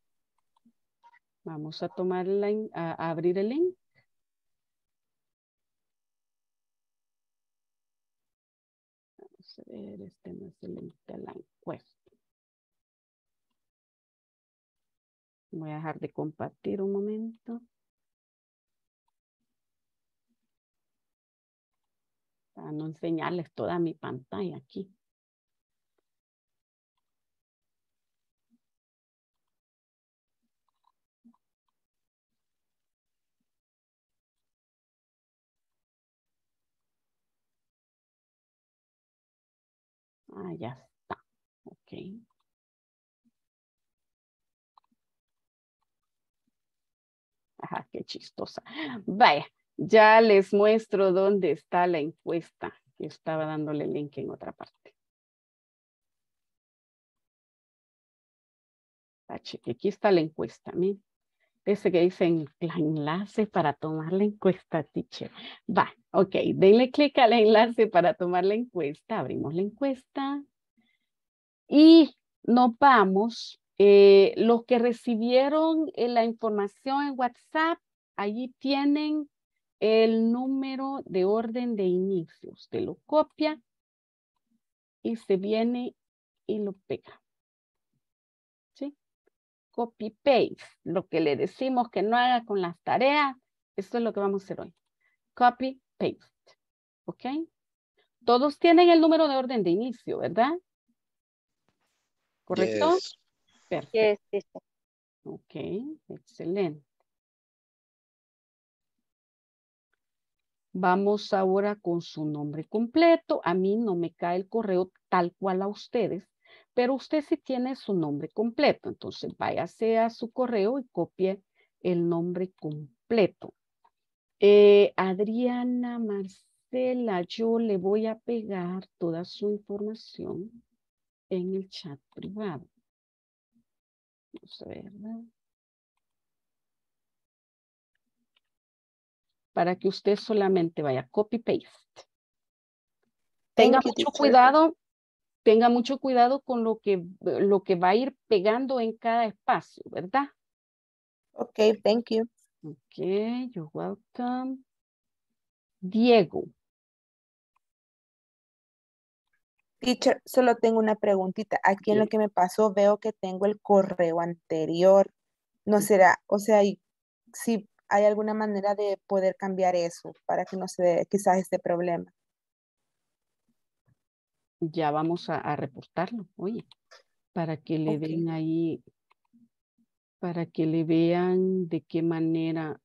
Vamos a abrir el link. Este no es el link de la encuesta. Voy a dejar de compartir un momento. Para no enseñarles toda mi pantalla aquí. Ah, ya está. Ok. Ajá, qué chistosa. Vaya, ya les muestro dónde está la encuesta. Yo estaba dándole link en otra parte. Aquí está la encuesta. Miren. Ese que dicen enlace para tomar la encuesta, teacher. Va, ok, denle clic al enlace para tomar la encuesta. Abrimos la encuesta. Y nos vamos. Los que recibieron la información en WhatsApp, allí tienen el número de orden de inicio. Usted lo copia y se viene y lo pega. Copy-paste, lo que le decimos que no haga con las tareas, esto es lo que vamos a hacer hoy. Copy-paste, ¿ok? Todos tienen el número de orden de inicio, ¿verdad? ¿Correcto? Yes. Perfecto. Yes. Ok, excelente. Vamos ahora con su nombre completo. A mí no me cae el correo tal cual a ustedes, pero usted sí tiene su nombre completo. Entonces váyase a su correo y copie el nombre completo. Adriana Marcela, yo le voy a pegar toda su información en el chat privado. Vamos a ver, ¿no? Para que usted solamente vaya copy-paste. Tenga mucho cuidado. Tenga mucho cuidado con lo que va a ir pegando en cada espacio, ¿verdad? Ok, thank you. Ok, you're welcome. Diego. Teacher, solo tengo una preguntita. Aquí en lo que me pasó veo que tengo el correo anterior. ¿No será? O sea, si hay alguna manera de poder cambiar eso para que no se dé quizás este problema. Ya vamos a reportarlo, oye, para que le den ahí, para que le vean de qué manera.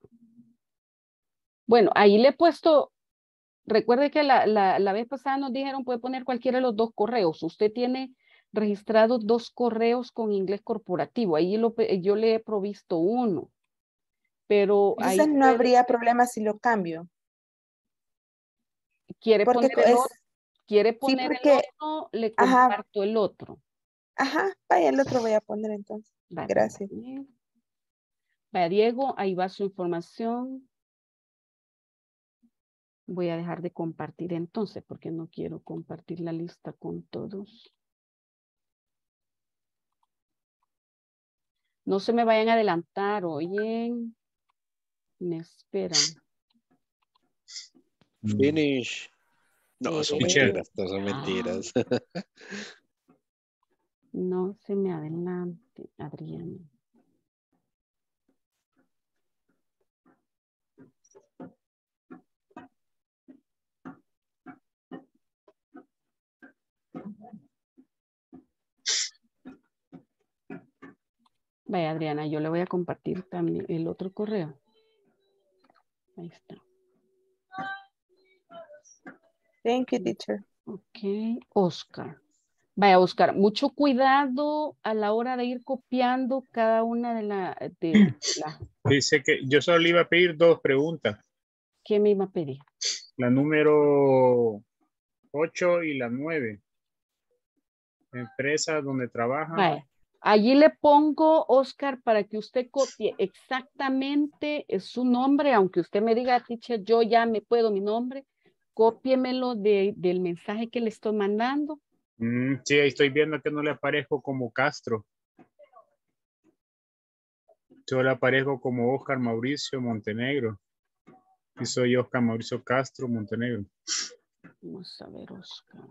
Bueno, ahí le he puesto, recuerde que la vez pasada nos dijeron puede poner cualquiera de los dos correos. Usted tiene registrados dos correos con Inglés Corporativo. Ahí yo le he provisto uno. Pero entonces ahí no habría problema si lo cambio. ¿Quiere poner el otro? Quiere poner el otro, le comparto el otro. Ajá, vaya, el otro voy a poner entonces. Vale, gracias. Vaya, Diego, ahí va su información. Voy a dejar de compartir entonces, porque no quiero compartir la lista con todos. No se me vayan a adelantar, oyen. Me esperan. Finish. No, son mentiras, no son mentiras. No se me adelante, Adriana. Vaya, Adriana, yo le voy a compartir también el otro correo. Ahí está. Thank you, teacher. Ok, Oscar. Vaya, Oscar, mucho cuidado a la hora de ir copiando cada una de las... Dice que yo solo le iba a pedir dos preguntas. ¿Qué me iba a pedir? La número 8 y la 9. Empresa donde trabaja. Vaya, allí le pongo, Oscar, para que usted copie exactamente su nombre, aunque usted me diga, teacher, yo ya me puedo mi nombre. Cópiemelo del mensaje que le estoy mandando. Sí, ahí estoy viendo que no le aparezco como Castro. Yo le aparezco como Oscar Mauricio Montenegro. Y soy Oscar Mauricio Castro Montenegro. Vamos a ver, Oscar.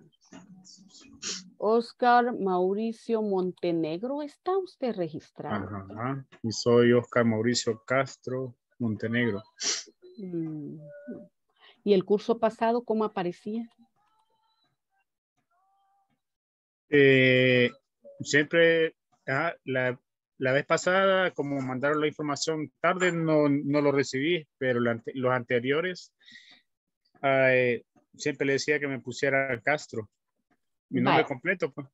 Oscar Mauricio Montenegro, ¿está usted registrado? Ajá. Y soy Oscar Mauricio Castro Montenegro. ¿Y el curso pasado cómo aparecía? Siempre, la vez pasada, como mandaron la información tarde, no lo recibí, pero los anteriores siempre le decía que me pusiera Castro. mi nombre completo. Pues.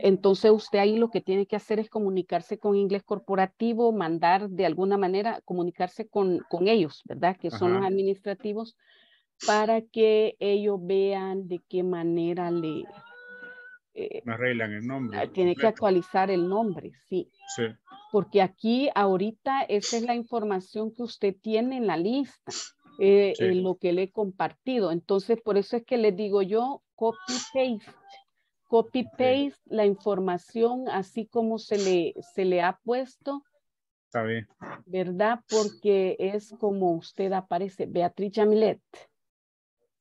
Entonces usted ahí lo que tiene que hacer es comunicarse con Inglés Corporativo, mandar de alguna manera, comunicarse con ellos, ¿verdad? Que son los administrativos, para que ellos vean de qué manera le... arreglan el nombre. Tiene completo que actualizar el nombre, sí. Sí. Porque aquí ahorita esa es la información que usted tiene en la lista. Sí. En lo que le he compartido. Entonces, por eso es que les digo yo, copy-paste. Copy-paste la información así como se le ha puesto. Está bien. ¿Verdad? Porque es como usted aparece. Beatriz Jamilet.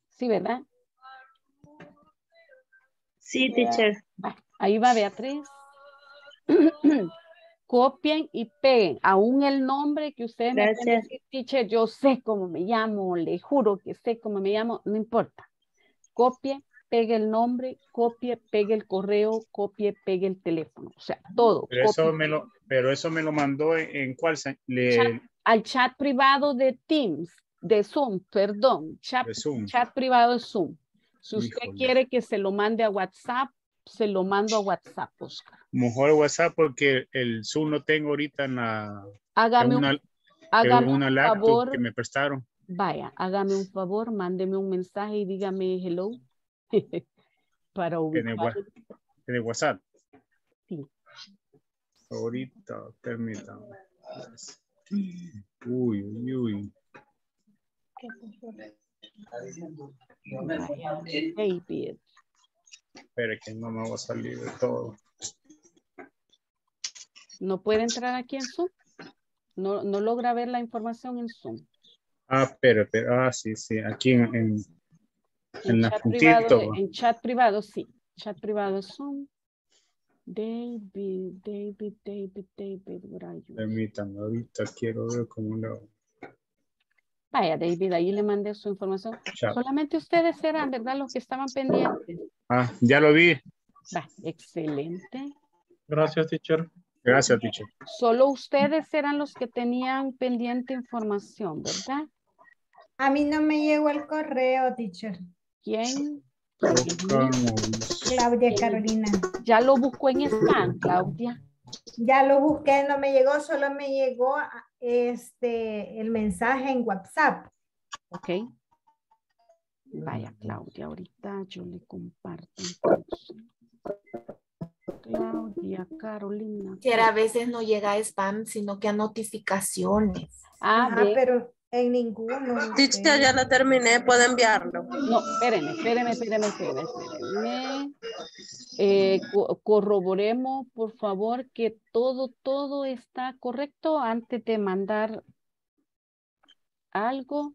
Sí, ¿verdad? Sí, teacher. Ahí va Beatriz. Copien y peguen, aún el nombre que ustedes me pueden decir, teacher, yo sé cómo me llamo, le juro que sé cómo me llamo, no importa. Copie, pegue el nombre, copie, pegue el correo, copie, pegue el teléfono, o sea, todo. Pero, eso me lo mandó en cuál... Al chat privado de Teams, de Zoom, perdón, chat privado de Zoom. Si usted quiere que se lo mande a WhatsApp, se lo mando a WhatsApp, Oscar. Mejor WhatsApp porque el Zoom no tengo ahorita en la... Hágame un favor que me prestaron. Vaya, hágame un favor, mándeme un mensaje y dígame hello. Para ubicar. En el WhatsApp. Sí. Ahorita, permítame. Uy, uy, uy. Baby. Espera que no me va a salir de todo. ¿No puede entrar aquí en Zoom? No logra ver la información en Zoom. Ah, espera. Ah, sí. Aquí en la puntita. En chat privado, sí. Chat privado Zoom. David. Permítame, ahorita quiero ver cómo lo... Vaya, David, ahí le mandé su información. Chat. Solamente ustedes eran, ¿verdad? Los que estaban pendientes. Ah, ya lo vi. Va, excelente. Gracias, teacher. Gracias, teacher. Solo ustedes eran los que tenían pendiente información, ¿verdad? A mí no me llegó el correo, teacher. ¿Quién? Claudia Carolina. Ya lo buscó en spam, Claudia. Ya lo busqué, no me llegó, solo me llegó el mensaje en WhatsApp. Ok. Vaya, Claudia, ahorita yo le comparto. Claudia, Carolina. Que a veces no llega a spam, sino que a notificaciones. Ajá, pero en ninguno. Dicho que ya la terminé, puedo enviarlo. No, espérenme. Corroboremos, por favor, que todo está correcto antes de mandar algo.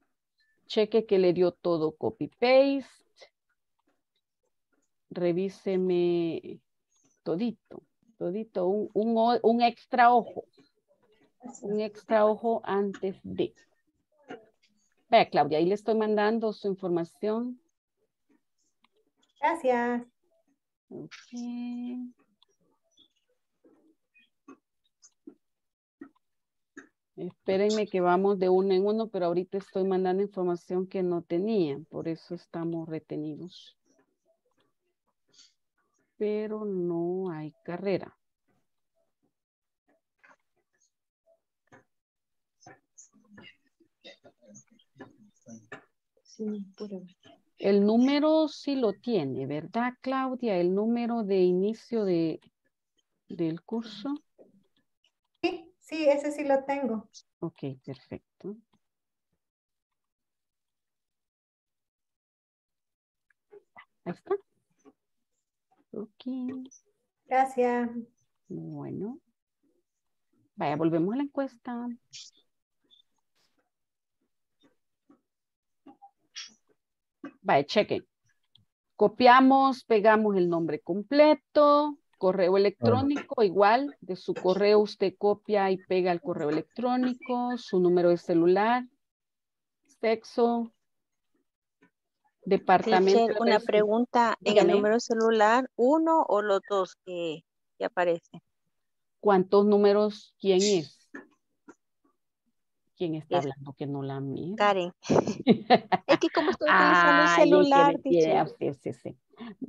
Cheque que le dio todo copy-paste. Revíseme todito. Un extra ojo. Un extra ojo antes de. Vaya, Claudia, ahí le estoy mandando su información. Gracias. Okay. Espérenme que vamos de uno en uno, pero ahorita estoy mandando información que no tenía, por eso estamos retenidos. Pero no hay carrera. El número sí lo tiene, ¿verdad, Claudia? El número de inicio del curso. Sí, ese sí lo tengo. Ok, perfecto. Ahí está. Ok. Gracias. Bueno. Vaya, volvemos a la encuesta. Vaya, chequen. Copiamos, pegamos el nombre completo. Correo electrónico, igual, de su correo usted copia y pega el correo electrónico, su número de celular, sexo, departamento. Teacher, una pregunta, dígame. ¿En el número celular uno o los dos que aparecen? ¿Cuántos números? ¿Quién es? ¿Quién está hablando que no la mira? Karen. Es que como estoy utilizando el celular, teacher. Sí.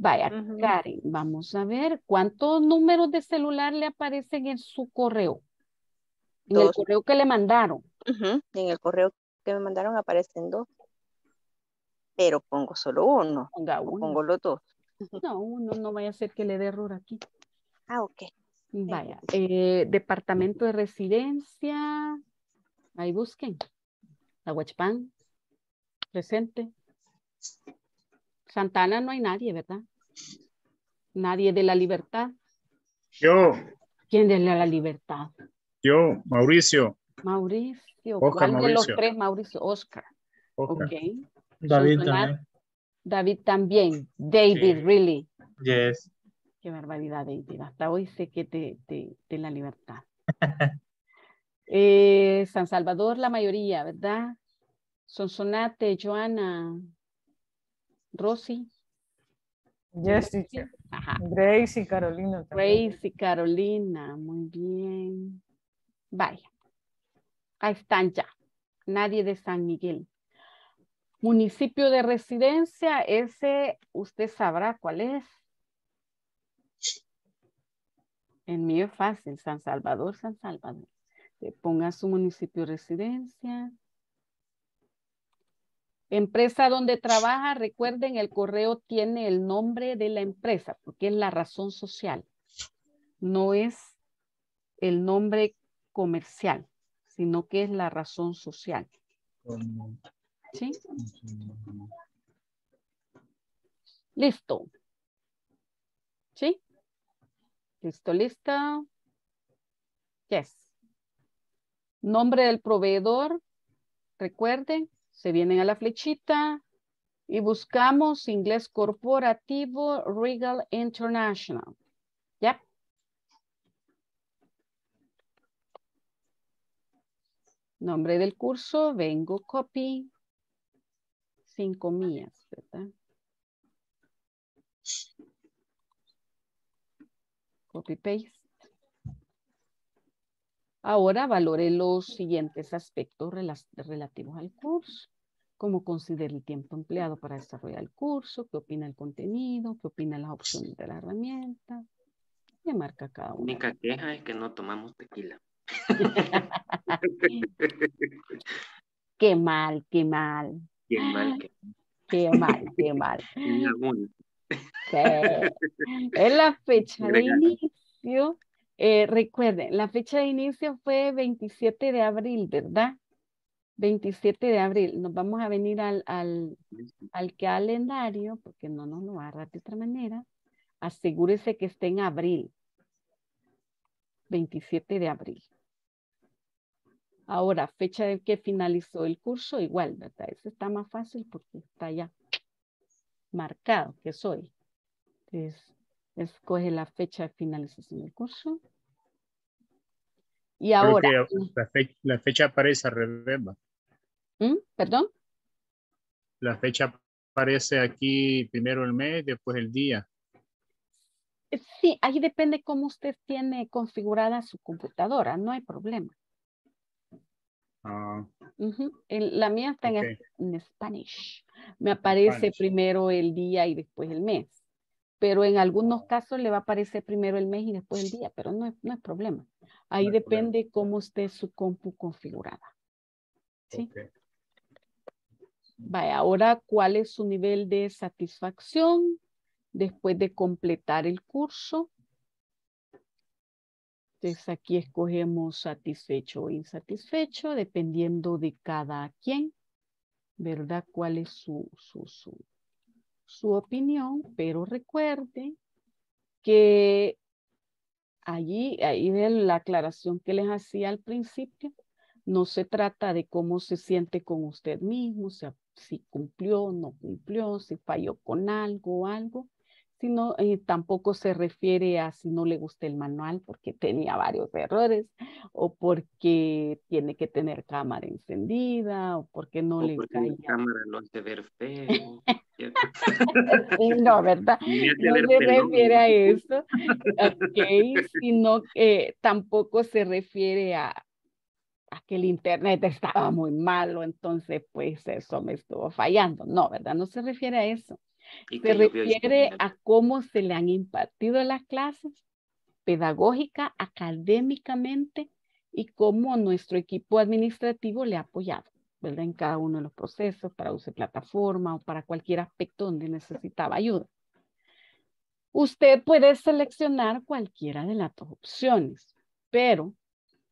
Vaya, Karen, vamos a ver cuántos números de celular le aparecen en su correo. En dos. El correo que le mandaron. En el correo que me mandaron aparecen dos. Pero pongo solo uno. Ponga uno. Pongo los dos. No, uno no vaya a ser que le dé error aquí. Ah, ok. Vaya, departamento de residencia. Ahí busquen. Ahuachapán. Presente. Santana no hay nadie, ¿verdad? Nadie de la libertad. Yo. ¿Quién de la libertad? Yo, Mauricio. Mauricio. Oscar, ¿cuál de los tres, Mauricio? Oscar. Oscar. Okay. David también. David también. David, sí. Really. Yes. Qué barbaridad, David. Hasta hoy sé que de la libertad. San Salvador, la mayoría, ¿verdad? Sonsonate, Joana. Rosy. Yes, teacher. Grace y Carolina. También. Grace y Carolina. Muy bien. Vaya. Ahí están ya. Nadie de San Miguel. Municipio de residencia. Ese usted sabrá cuál es. El mío es fácil. San Salvador, San Salvador. Le ponga su municipio de residencia. Empresa donde trabaja, recuerden, el correo tiene el nombre de la empresa, porque es la razón social. No es el nombre comercial, sino que es la razón social. ¿Sí? Listo. ¿Sí? Listo, listo. Yes. Nombre del proveedor, recuerden. Se vienen a la flechita y buscamos Inglés Corporativo, Regal International. ¿Ya? Nombre del curso, vengo, copy. 5 millas, ¿verdad? Copy, paste. Ahora valore los siguientes aspectos relativos al curso. Cómo considera el tiempo empleado para desarrollar el curso, qué opina el contenido, qué opina las opciones de la herramienta. ¿Qué marca cada uno? La única queja es que no tomamos tequila. Qué mal, qué mal. Qué mal, qué mal. Qué mal, qué mal. Sí. Es la fecha de inicio. Recuerden, la fecha de inicio fue 27 de abril, ¿verdad? 27 de abril. Nos vamos a venir al calendario, porque no nos lo agarra de otra manera. Asegúrese que esté en abril. 27 de abril. Ahora, fecha de que finalizó el curso, igual, ¿verdad? Eso está más fácil porque está ya marcado, que es hoy. Entonces, escoge la fecha de finalización del curso. Y ahora. La fecha aparece al revés. ¿Perdón? La fecha aparece aquí primero el mes, después el día. Sí, ahí depende cómo usted tiene configurada su computadora. No hay problema. La mía está en Spanish. Me aparece primero el día y después el mes. Pero en algunos casos le va a aparecer primero el mes y después el día, pero no es problema. Ahí depende cómo esté su compu configurada. ¿Sí? Okay. Vaya, ahora, ¿cuál es su nivel de satisfacción después de completar el curso? Entonces, aquí escogemos satisfecho o insatisfecho, dependiendo de cada quien, ¿verdad? ¿Cuál es su opinión? Pero recuerde que ahí de la aclaración que les hacía al principio, no se trata de cómo se siente con usted mismo, o sea, si cumplió o no cumplió, si falló con algo, sino tampoco se refiere a si no le gusta el manual porque tenía varios errores, o porque tiene que tener cámara encendida, o porque no o le caía. Cámara no te ver feo. No, ¿verdad? No se refiere a eso, okay, sino que tampoco se refiere a que el internet estaba muy malo, entonces pues eso me estuvo fallando. No, ¿verdad? No se refiere a eso, Y se refiere a cómo se le han impartido las clases pedagógica, académicamente, y cómo nuestro equipo administrativo le ha apoyado, ¿verdad? En cada uno de los procesos, para uso de plataforma o para cualquier aspecto donde necesitaba ayuda. Usted puede seleccionar cualquiera de las dos opciones, pero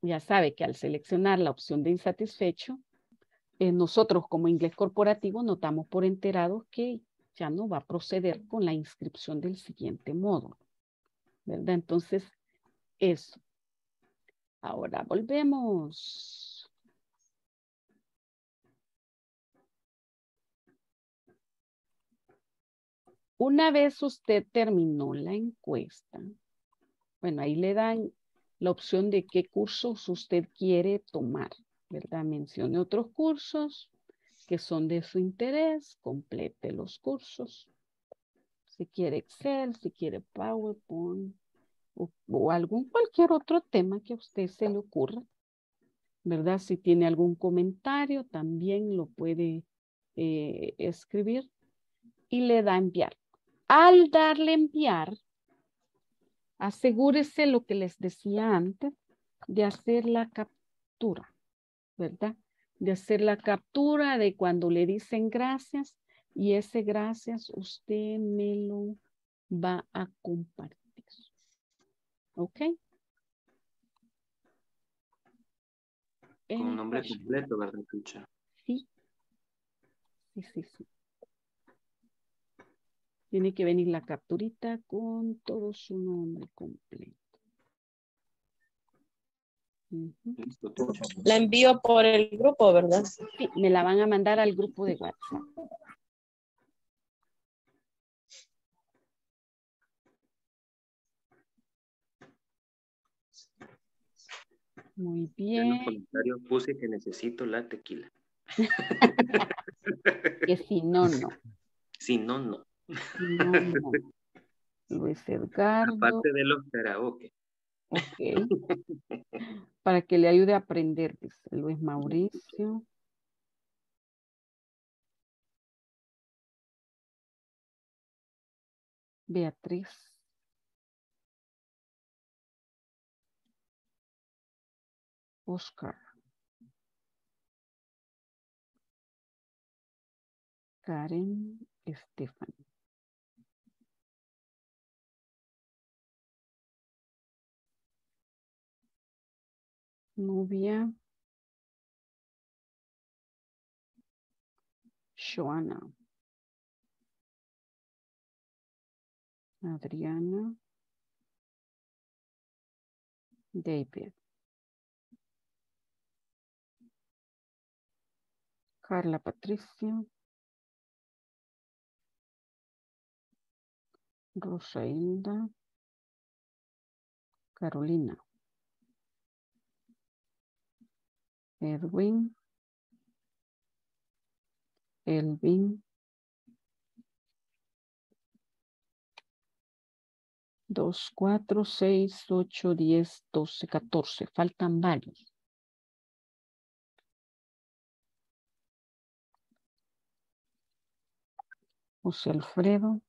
ya sabe que al seleccionar la opción de insatisfecho, nosotros como Inglés Corporativo nos damos por enterados que ya no va a proceder con la inscripción del siguiente módulo, ¿verdad? Entonces, eso. Ahora volvemos. Una vez usted terminó la encuesta, bueno, ahí le dan la opción de qué cursos usted quiere tomar, ¿verdad? Mencione otros cursos que son de su interés, complete los cursos. Si quiere Excel, si quiere PowerPoint, o algún cualquier otro tema que a usted se le ocurra, ¿verdad? Si tiene algún comentario, también lo puede escribir y le da enviar. Al darle enviar, asegúrese lo que les decía antes de hacer la captura, ¿verdad? De hacer la captura de cuando le dicen gracias, y ese gracias usted me lo va a compartir. Ok. Con nombre completo, ¿verdad, Tucha? Sí. Sí. Tiene que venir la capturita con todo su nombre completo. Listo, Tucha. La envío por el grupo, ¿verdad? Sí, me la van a mandar al grupo de WhatsApp. Muy bien. En los comentarios puse que necesito la tequila. Que si no, no. Si no, no. Luis Edgardo. Aparte de los karaoke. Ok. Para que le ayude a aprender, dice Luis Mauricio. Beatriz. Oscar. Karen Estefan. Nubia. Joana. Adriana. David. Carla Patricia, Rosa Hilda, Carolina, Edwin, Elvin, dos, 4, 6, 8, 10, 12, 14, faltan varios. José Alfredo,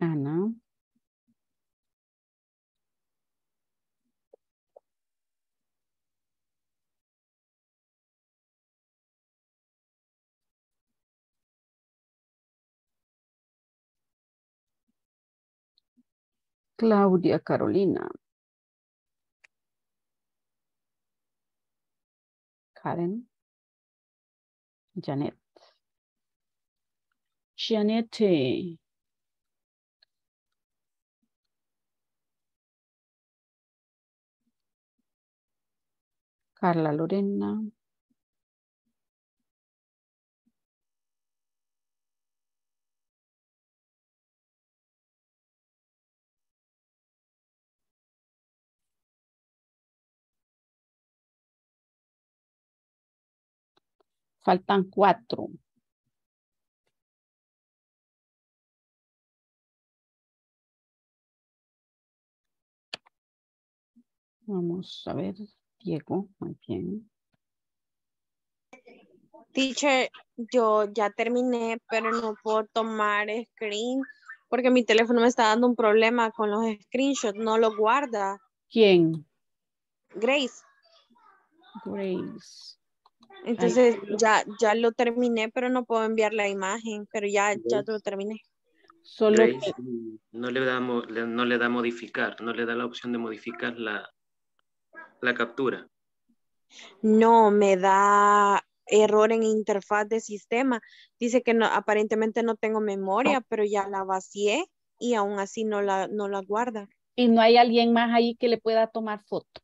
Ana, Claudia Carolina, Karen, Janet, Janette, Carla Lorena, faltan 4. Vamos a ver, Diego, muy bien. Teacher, yo ya terminé, pero no puedo tomar screen porque mi teléfono me está dando un problema con los screenshots, no lo guarda. ¿Quién? Grace. Grace. Entonces ya lo terminé, pero no puedo enviar la imagen, pero ya lo terminé. Solo Grace, no le da modificar, no le da la opción de modificar la captura. No, me da error en interfaz de sistema. Dice que no, aparentemente no tengo memoria, pero ya la vacié y aún así no la guarda. ¿Y no hay alguien más ahí que le pueda tomar foto?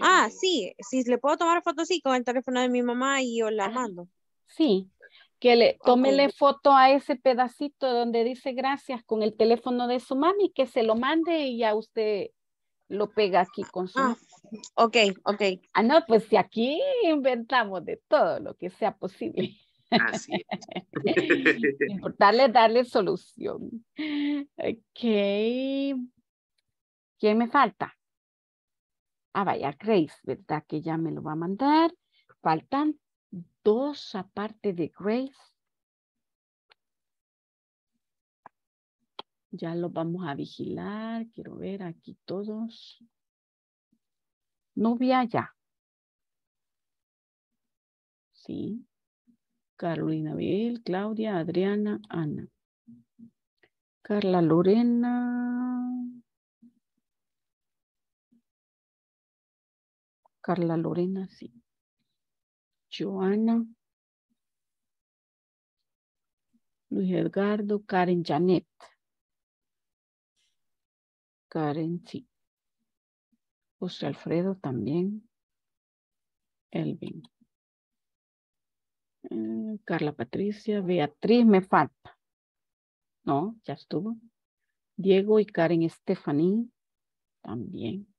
Ah, sí. Sí, le puedo tomar foto, sí, con el teléfono de mi mamá y yo la mando. Sí, que le tómele foto a ese pedacito donde dice gracias con el teléfono de su mami, que se lo mande y ya usted lo pega aquí con su... Ok. Ah, no, pues si aquí inventamos de todo lo que sea posible. Así es. Importarle darle solución. Ok. ¿Quién me falta? Ah, vaya, Grace, ¿verdad? Que ya me lo va a mandar. Faltan dos aparte de Grace. Ya los vamos a vigilar. Quiero ver aquí todos. No vi allá. Sí. Carolina Biel, Claudia, Adriana, Ana. Carla Lorena. Carla Lorena, sí. Joana. Luis Edgardo, Karen Janet. Karen, sí. José Alfredo también. Elvin. Carla Patricia, Beatriz me falta. No, ya estuvo. Diego y Karen Stephanie también.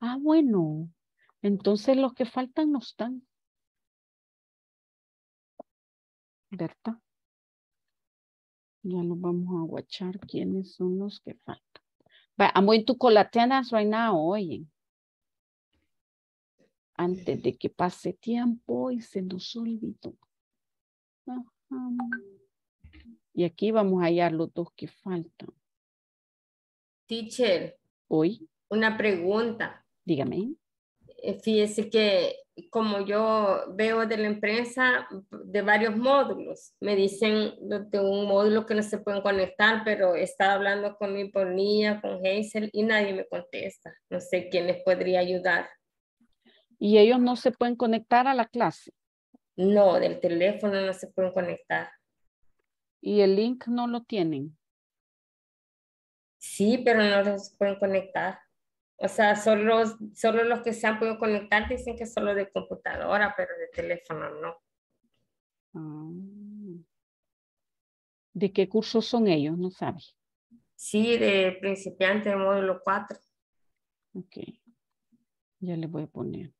Ah, bueno. Entonces los que faltan no están. ¿Verdad? Ya los vamos a guachar quiénes son los que faltan. But I'm going to call attendance right now, oye. Antes de que pase tiempo y se nos olvidó. Ajá. Y aquí vamos a hallar los dos que faltan. Teacher. Hoy. Una pregunta. Dígame. Fíjese que como yo veo de la empresa de varios módulos, me dicen de un módulo que no se pueden conectar, pero estaba hablando con mi ponía, con Hazel y nadie me contesta. No sé quién les podría ayudar. ¿Y ellos no se pueden conectar a la clase? No, del teléfono no se pueden conectar. ¿Y el link no lo tienen? Sí, pero no se pueden conectar. O sea, solo los que se han podido conectar dicen que solo de computadora, pero de teléfono no. ¿De qué cursos son ellos? No sabes. Sí, de principiante de módulo 4. Ok. Ya les voy a poner.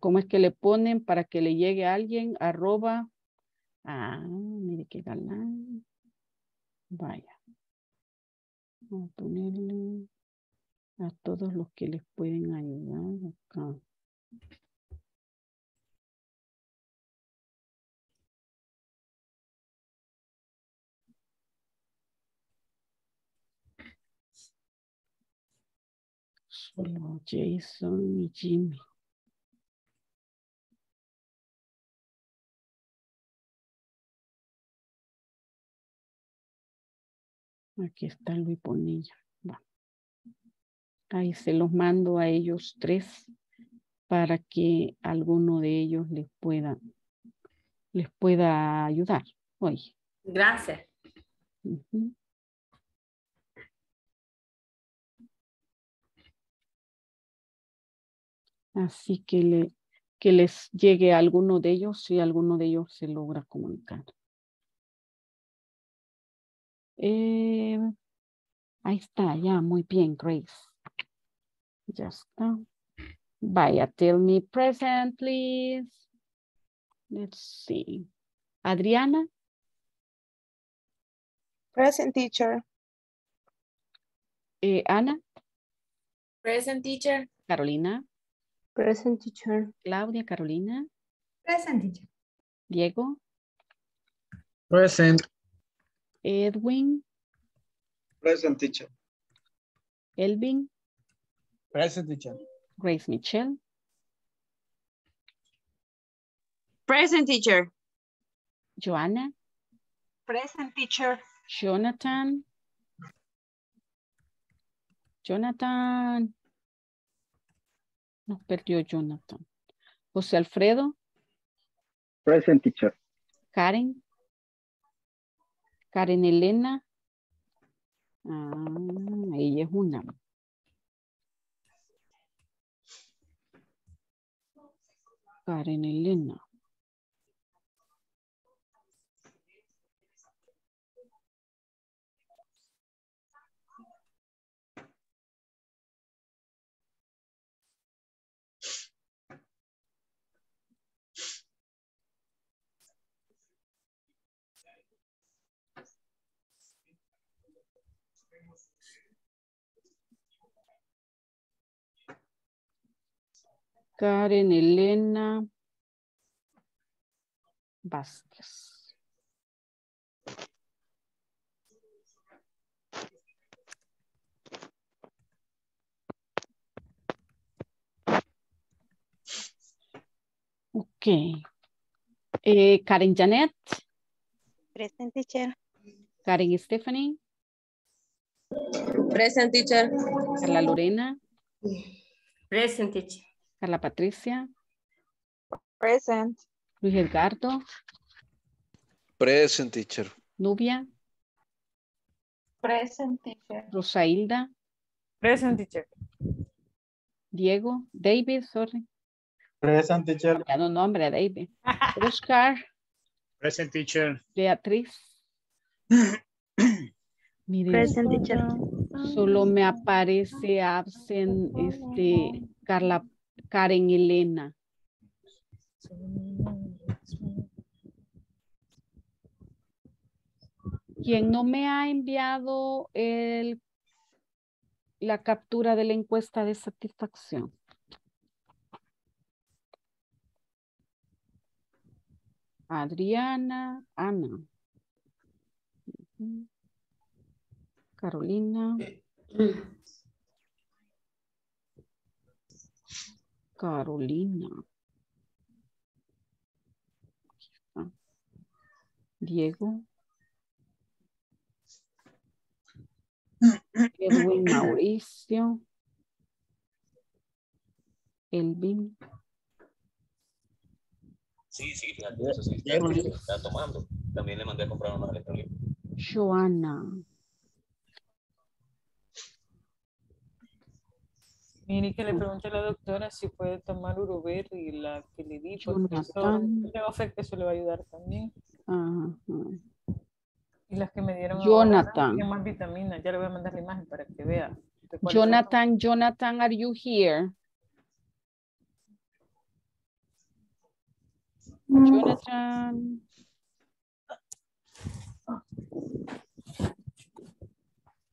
¿Cómo es que le ponen para que le llegue a alguien? @ Ah, mire qué galán. Vaya. Vamos a ponerle a todos los que les pueden ayudar acá. Solo Jason y Jimmy. Aquí está Luis Bonilla. Ahí se los mando a ellos tres para que alguno de ellos les pueda ayudar hoy. Gracias. Uh-huh. Así que les llegue a alguno de ellos si alguno de ellos se logra comunicar. Ahí está, ya, muy bien, Grace. Ya está. Vaya, tell me present, please. Let's see. Adriana. Present, teacher. Ana. Present, teacher. Carolina. Present, teacher. Claudia Carolina. Present, teacher. Diego. Present. Edwin. Present, teacher. Elvin. Present, teacher. Grace Michelle. Present, teacher. Joanna. Present, teacher. Jonathan. Jonathan. Nos perdió Jonathan. José Alfredo. Present, teacher. Karen. Karen Elena. Ah, ella es una. Karen Elena. Karen Elena Vázquez. Ok. Karen Janet. Present, teacher. Karen Stephanie. Present, teacher. Carla Lorena. Present, teacher. Carla Patricia. Present. Luis Edgardo. Present, teacher. Nubia. Present, teacher. Rosailda. Present, teacher. Diego. David, sorry. Present, teacher. Ya no nombre a David. Oscar. Present, teacher. Beatriz. Miren, present, teacher. Solo me aparece absent Carla Patricia. Karen Elena. Quien no me ha enviado la captura de la encuesta de satisfacción. Adriana, Ana. Carolina. Carolina. Diego. Edwin Mauricio. Elvin. Sí, la pieza sí está tomando. También le mandé a comprar unos electrones. Joana. Mire que le pregunté a la doctora si puede tomar urover y la que le di, porque eso le va a ayudar también. Ajá. Y las que me dieron Jonathan. Ahora, más vitaminas, ya le voy a mandar la imagen para que vea. Jonathan, Jonathan, are you here? Jonathan.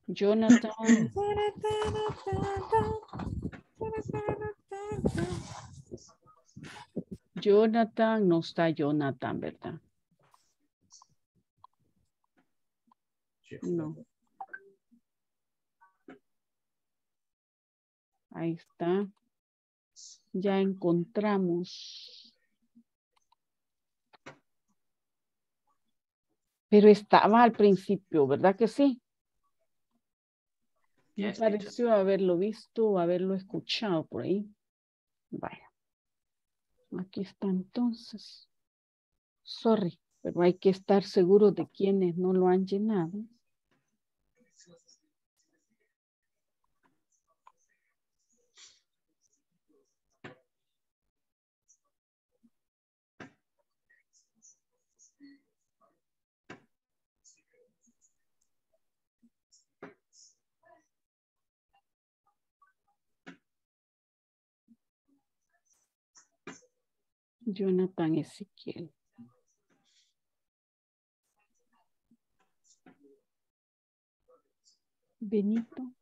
Jonathan. Jonathan, no está Jonathan, ¿verdad? No. Ahí está. Ya encontramos. Pero estaba al principio, ¿verdad que sí? Me pareció haberlo visto o haberlo escuchado por ahí. Vaya. Aquí está entonces. Sorry, pero hay que estar seguro de quienes no lo han llenado. Jonathan Ezequiel. Benito.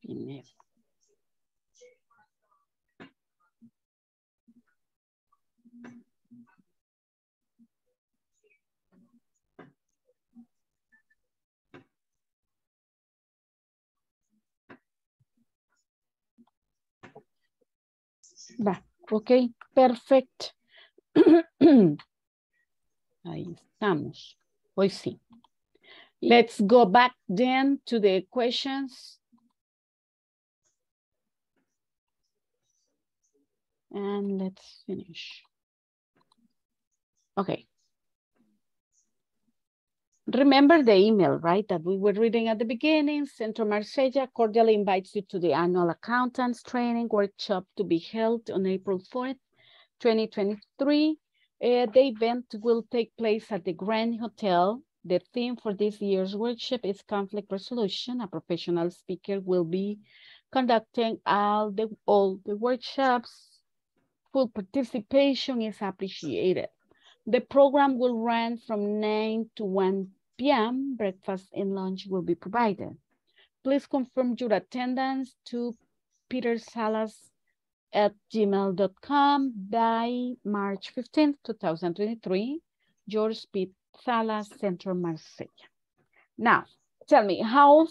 Pineda. Va, ok, perfecto. Ahí estamos. Hoy sí. Let's go back then to the questions. And let's finish. Okay. Remember the email, right, that we were reading at the beginning. Centro Marsella cordially invites you to the annual accountants training workshop to be held on April 4th, 2023. The event will take place at the Grand Hotel. The theme for this year's workshop is conflict resolution. A professional speaker will be conducting all the workshops. Full participation is appreciated. The program will run from 9 to 1 p.m. Breakfast and lunch will be provided. Please confirm your attendance to petersalas@gmail.com by March 15, 2023. George P. Salas, Centro Marsella. Now, tell me, how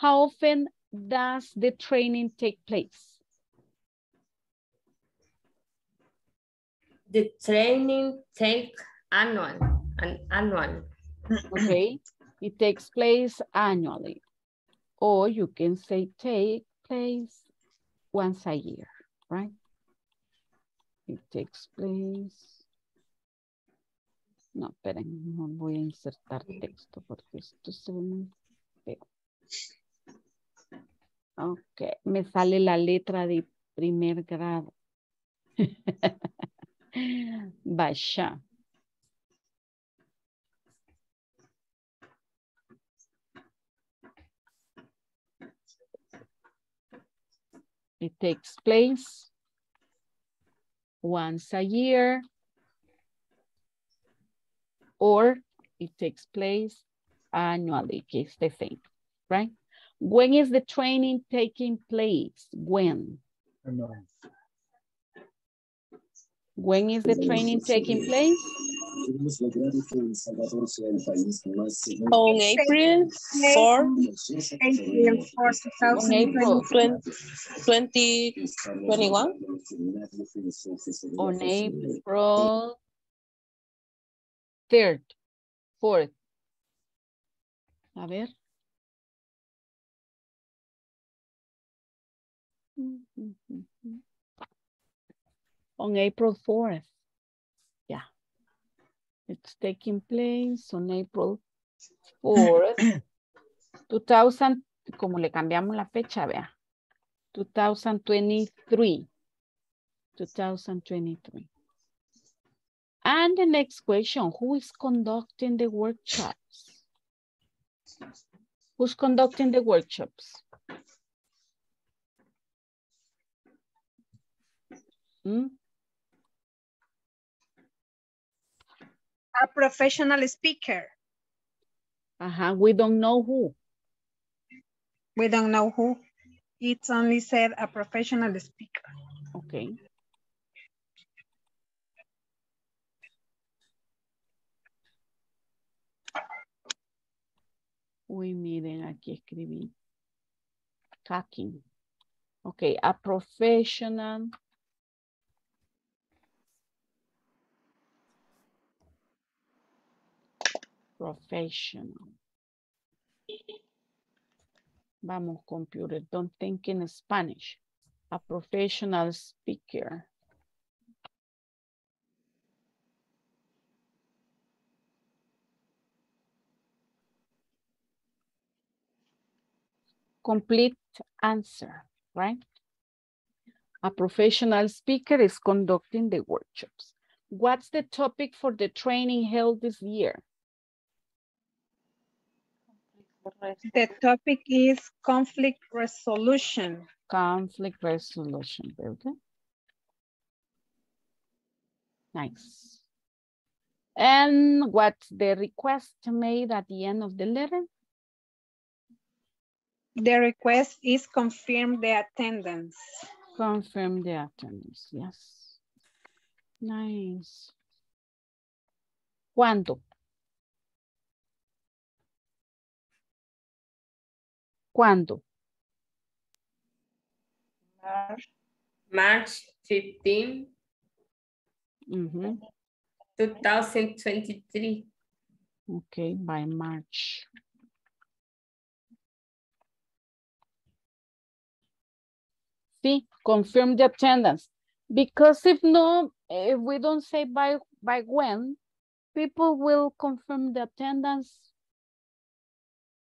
often does the training take place? The training takes annual. Okay, it takes place annually. Or you can say take place once a year, right? It takes place. No, esperen, no voy a insertar texto porque esto se ve muy feo. Okay, me sale la letra de primer grado. Basha. It takes place once a year, or it takes place annually. It's the same, right? When is the training taking place? When? When is the training taking place? On April 4th, 2021. On April 3rd, 4th. A ver. On April 4th, yeah, it's taking place on April 4th, 2000, como le cambiamos la fecha, vea, 2023. And the next question, who is conducting the workshops? Who's conducting the workshops? Hmm? A professional speaker. We don't know who. We don't know who. It's only said a professional speaker. Okay. Uy, miren, aquí escribí. Talking. Okay, a professional. professional. Vamos, computer, don't think in Spanish. A professional speaker. Complete answer, right? A professional speaker is conducting the workshops. What's the topic for the training held this year? The topic is conflict resolution. Conflict resolution, very good. Nice. And what's the request made at the end of the letter? The request is confirm the attendance. Confirm the attendance, yes. Nice. ¿Cuándo? ¿Cuándo? March 15, 2023. Okay, by March. See, confirm the attendance. Because if no, if we don't say by when, people will confirm the attendance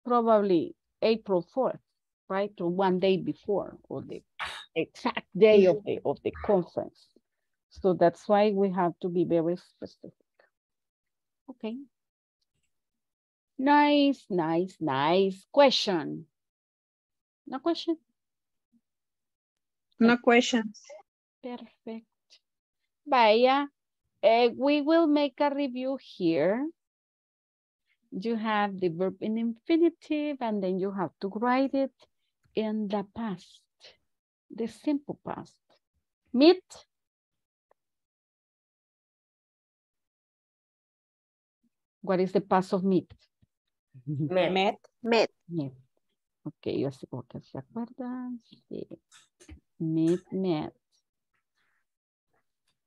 probably April 4th, right? Or one day before, or the exact day of the conference. So that's why we have to be very specific. Okay. Nice, nice, nice. Question. No question? No questions. Perfect. Vaya, we will make a review here. You have the verb in infinitive, and then you have to write it in the past, the simple past. Meet. What is the past of meet? Met. Met. Met. Met. Okay, yo sé que se acuerdan. Sí. Meet, met.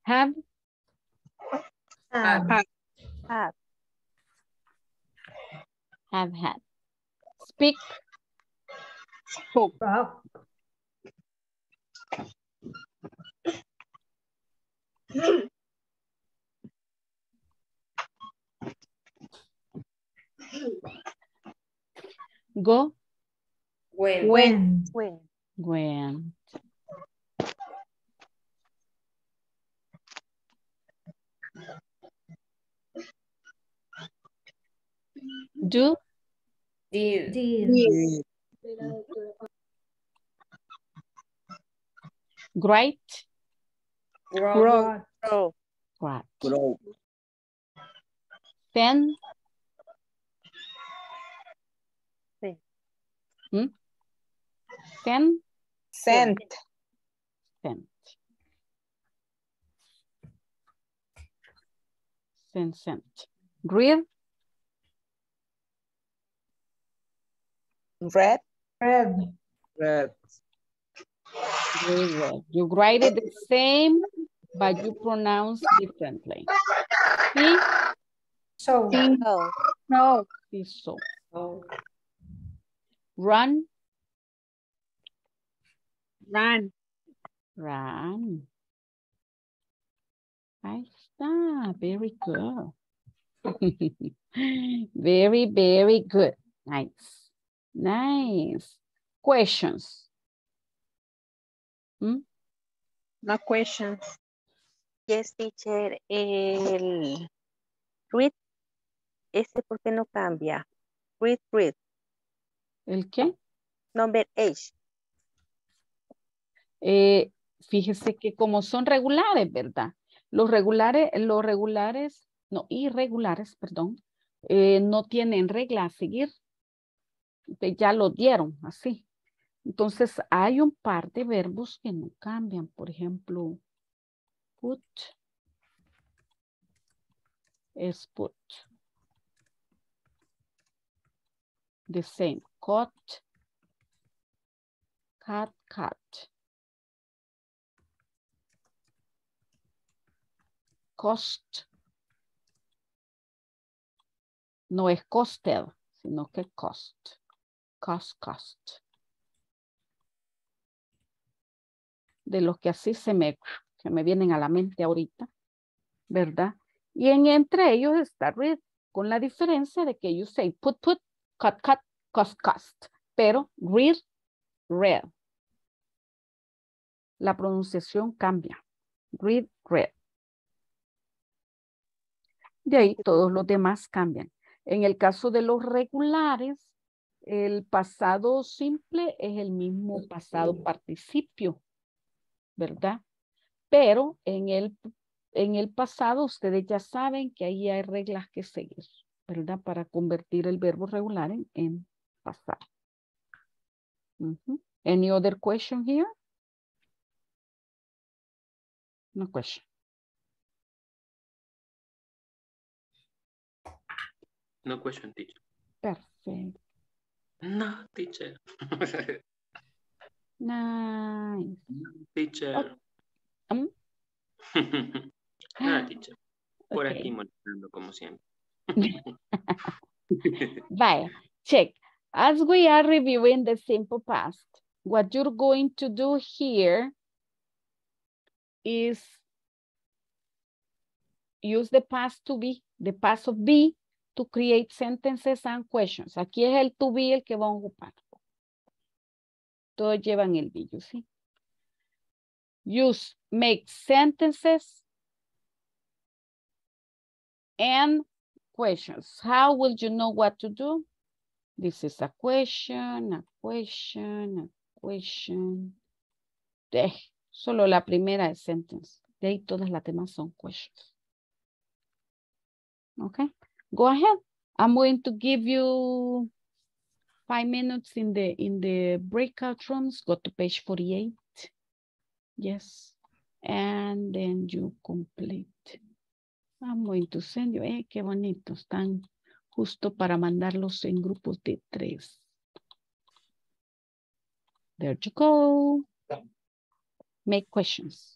Have. Have. Have. Have had. Speak. Spoke. Go. When. When. When. When. Do. Did. Did. Great. Grow. Grow. Grow. Then. Sent. Sent. Sent. Sent. Sent. Sent. Read. Red. Red. Red. You write it the same, but you pronounce differently. See? So. No. No. See, so. No. Run. Run. Run. Ahí está. Very good. Very, very good. Nice. Nice. Questions? Hmm? No questions. Yes, teacher. El read. Este, ¿por qué no cambia? Read, read. ¿El qué? Number 8. Fíjese que como son regulares, ¿verdad? Los irregulares, no tienen regla a seguir. Ya lo dieron así. Entonces hay un par de verbos que no cambian. Por ejemplo, put es put. The same. Caught, cut, cut. Cost, No es costed, sino que cost. Cost. De los que así se me vienen a la mente ahorita, ¿verdad? Y entre ellos está read, con la diferencia de que you say put, cut, cost. Pero read. La pronunciación cambia. Read. De ahí todos los demás cambian. En el caso de los regulares, el pasado simple es el mismo pasado participio, ¿verdad? Pero en el pasado ustedes ya saben que ahí hay reglas que seguir, ¿verdad? Para convertir el verbo regular en pasado. Any other question here? No question. No question, teacher. Perfecto. No, teacher. Nice. No, teacher. Oh. Nada, teacher. Por okay. Aquí molestando como siempre. Vaya, check. As we are reviewing the simple past, what you're going to do here is use the past to be, the past of be, to create sentences and questions. Aquí es el to be el que va a ocupar. Todos llevan el be, you see. Use, make sentences and questions. How will you know what to do? This is a question, a question, a question. Solo la primera es sentence. De ahí todas las demás son questions. Okay. Go ahead. I'm going to give you 5 minutes in the breakout rooms. Go to page 48. Yes. And then you complete. I'm going to send you. Qué bonito. Están justo para mandarlos en grupos de 3. There you go. Make questions.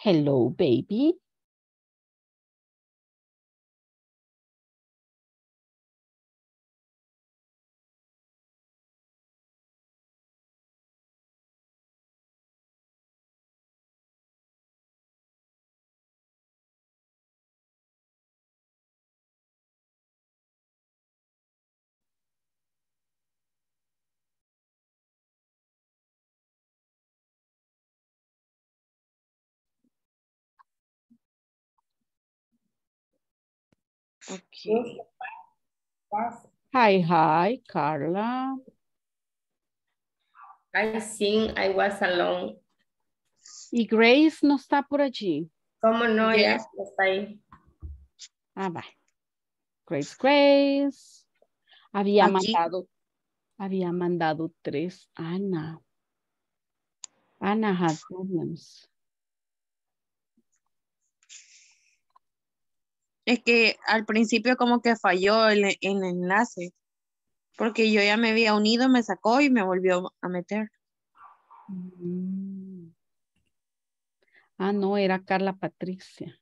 Hello, baby. Okay. Hi, Carla. I think I was alone. Y Grace no está por allí. ¿Cómo no? Ella no está ahí. Ah, va. Grace. Había mandado 3. Ana. Ana has problems. Es que al principio como que falló el enlace. Porque yo ya me había unido, me sacó y me volvió a meter. Ah, no, era Carla Patricia.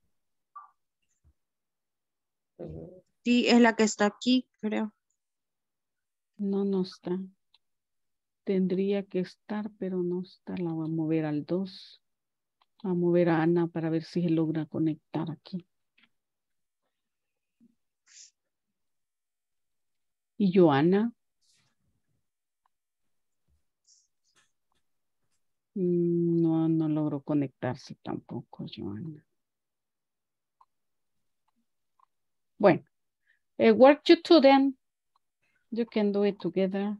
Sí, es la que está aquí, creo. No está. Tendría que estar, pero no está. La voy a mover al 2. Voy a mover a Ana para ver si se logra conectar aquí. ¿Y Joana? No logró conectarse tampoco, Joana. Bueno, work you two then. You can do it together.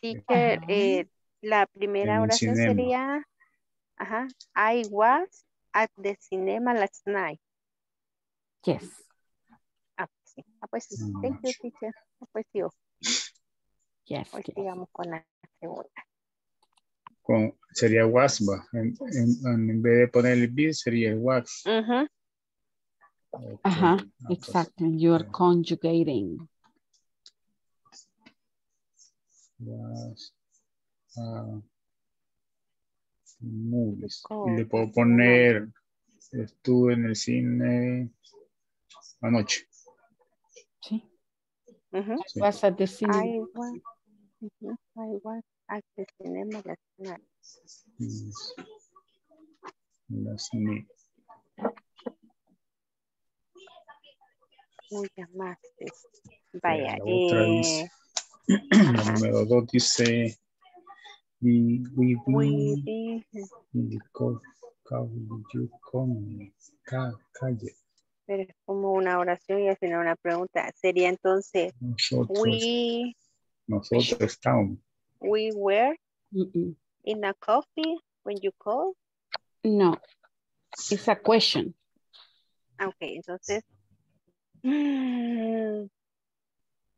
Teacher, la primera oración sería... I was at the cinema last night. Yes. Pues thank you, teacher. Pues yo. Yes. Pues sigamos con la segunda. Sería was, en vez de poner el be sería was. Ajá. Okay. Ajá, exacto. You're conjugating. Was. Movies. Y le puedo poner estuve en el cine anoche. Sí. Uh-huh. Sí. Was at the cinema. I was at the cinema last night. Yes. Last night. Muy amaste. Vaya. La número 2 dice calle. Pero es como una oración y al final una pregunta. Sería entonces nosotros, nosotros estamos. We were in a coffee when you called. No, it's a question. Okay, entonces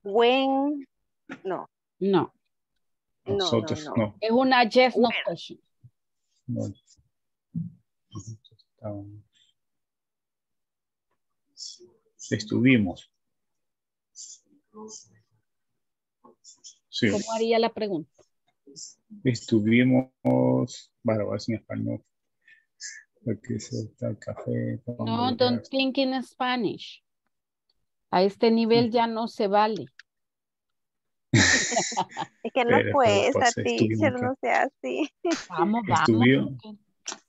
when No. Es una yes, no question. No. Estuvimos. Sí. ¿Cómo haría la pregunta? Estuvimos. Bueno, es en español. Porque se está el café. No, don't think in Spanish. A este nivel ya no se vale. Es que no fue esa teacher, no sea así. Vamos.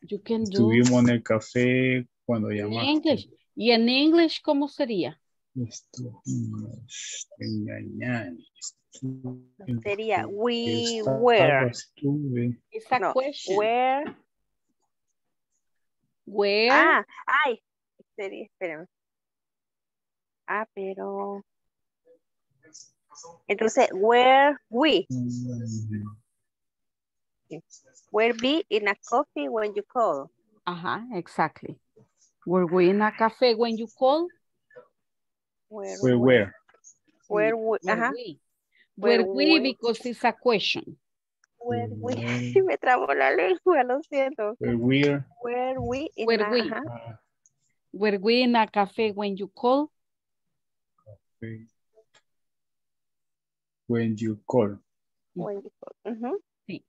Estuvimos en el café cuando llamaste. ¿Y en inglés cómo sería? Estuvimos engañando. Sería we were. Esa question. Where. Sería, espérame. Pero. Entonces, were we in a coffee when you call? Ajá, exactly. Were we in a cafe when you call? Were we, because it's a question. Were we, me trabó la lengua, lo siento. Were we in a cafe when you call? Okay. When you call. Uh-huh. Sí.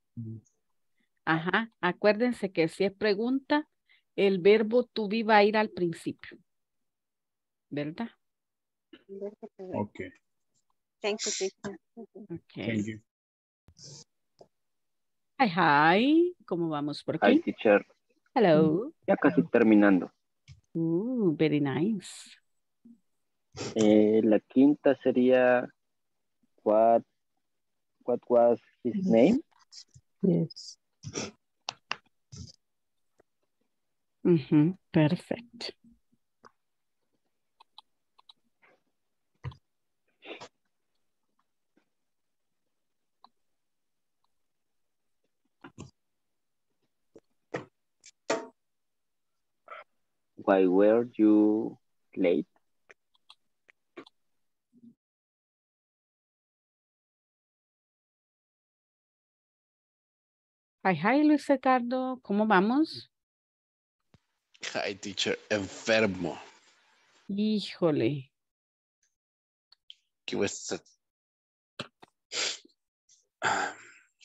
Ajá. Acuérdense que si es pregunta, el verbo to be va a ir al principio. ¿Verdad? Ok. Thank you, teacher. Okay. Thank you. Hi. ¿Cómo vamos por aquí? Hi, teacher. Hello. Ya casi terminando. Very nice. La quinta sería... What was his name? Yes. Mm-hmm. Perfect. Why were you late? Hi, Luis Ricardo. ¿Cómo vamos? Hi, teacher. Enfermo. Híjole. ¿Qué was it?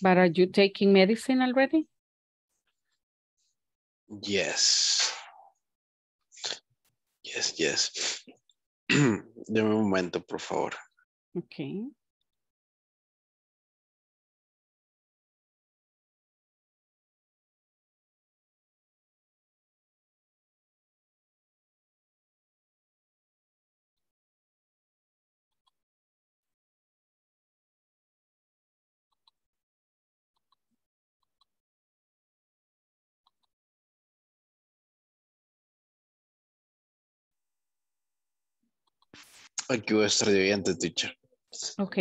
But are you taking medicine already? Yes. Deme un momento, por favor. Okay. Aquí voy a estar de oyente, teacher. Ok.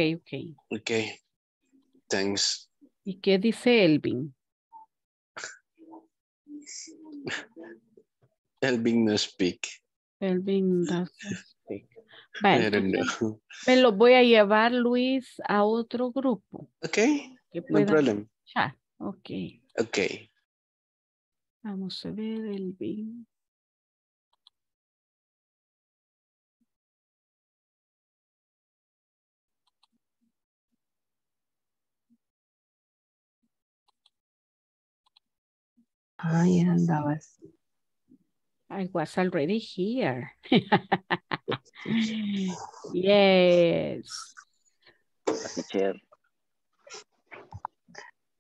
Thanks. ¿Y qué dice Elvin? Elvin no speak. Vale. I don't know. Me lo voy a llevar, Luis, a otro grupo. Ok, no problem. Ya, ok. Ok. Vamos a ver el BIM. Ay, andaba así. I was already here. Yes.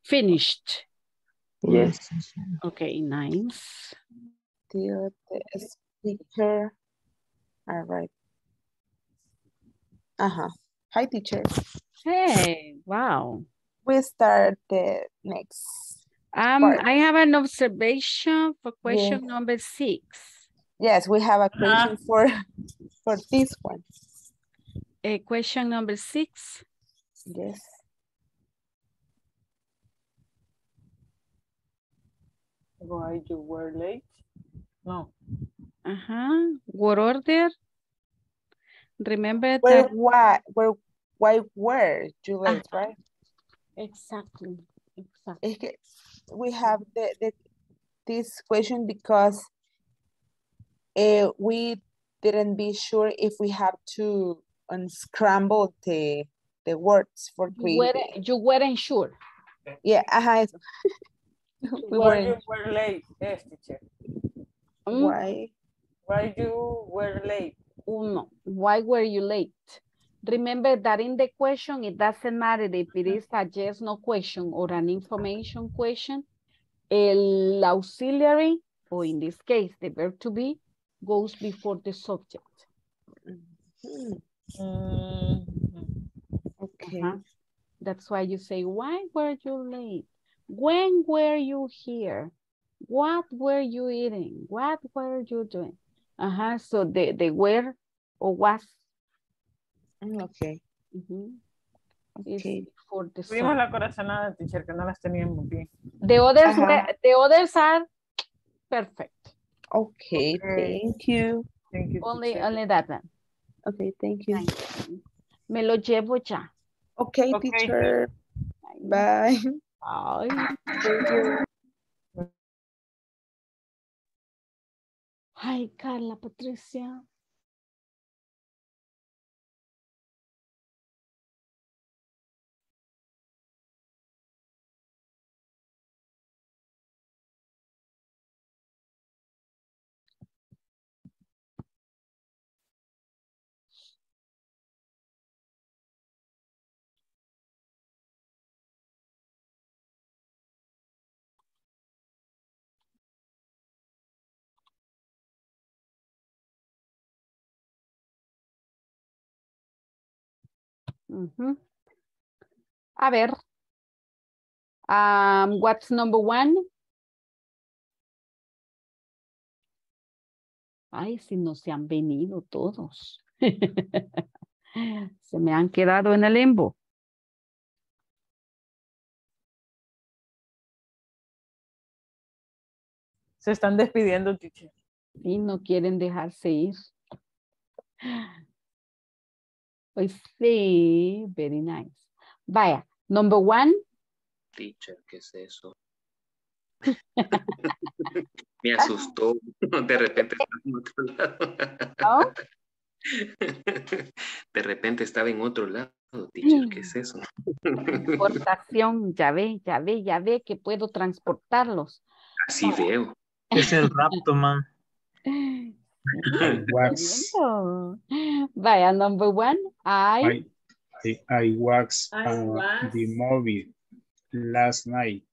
Finished. Yes. Okay, nice. The speaker arrived. Uh-huh. Hi, teacher. Hey, wow. We start the next. I have an observation for question number 6. Yes, we have a question for this one. Question number 6. Yes. Why you were late? No. Uh-huh. What order? Remember that. Why were you late, right? Exactly. Exactly. We have this question because we didn't be sure if we have to unscramble the words for reading. You weren't sure. Yeah, you were late, yes, teacher. Why you were late? Uno. Why were you late? Remember that in the question, it doesn't matter if it is a yes, no question or an information question. El auxiliary, or in this case, the verb to be, goes before the subject. Okay. That's why you say, why were you late? When were you here? What were you eating? What were you doing? So the where or was. Okay. Okay. For the tuvimos la corazonada, teacher, que no las teníamos bien. The others are perfect. Okay, thank you. Thank you. Only that one. Okay, thank you. Me lo llevo ya. Okay, teacher. Bye. Bye. Thank you. Hi, Carla Patricia. A ver, what's number 1? Ay, si no se han venido todos. Se me han quedado en el limbo. Se están despidiendo, teacher. Y no quieren dejarse ir. I see, very nice. Vaya, number 1. Teacher, ¿qué es eso? Me asustó. De repente estaba en otro lado. De repente estaba en otro lado, teacher, ¿qué es eso? Transportación, ya ve que puedo transportarlos. Así veo. Es el rapto, man. Vaya, number 1. I watched the movie last night.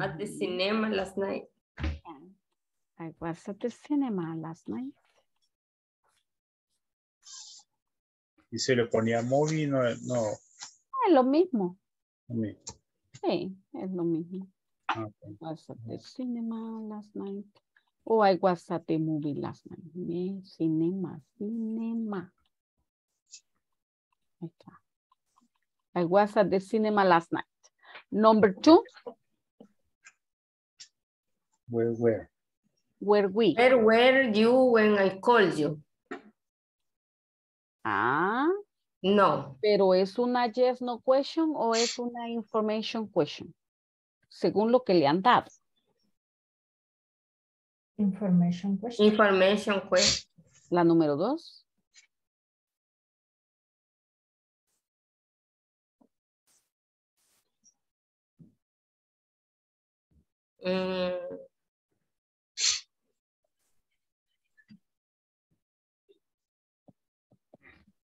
At the cinema last night. I was at the cinema last night. Y se le ponía movie, no. Es lo mismo. Sí, es lo mismo. Okay. I was at the cinema last night. Oh, I was at the movie last night. Cinema. I was at the cinema last night. Number 2. Where were you when I called you? Ah. No. Pero ¿es una yes no question o es una information question? Según lo que le han dado. Information question. Information question. La número 2.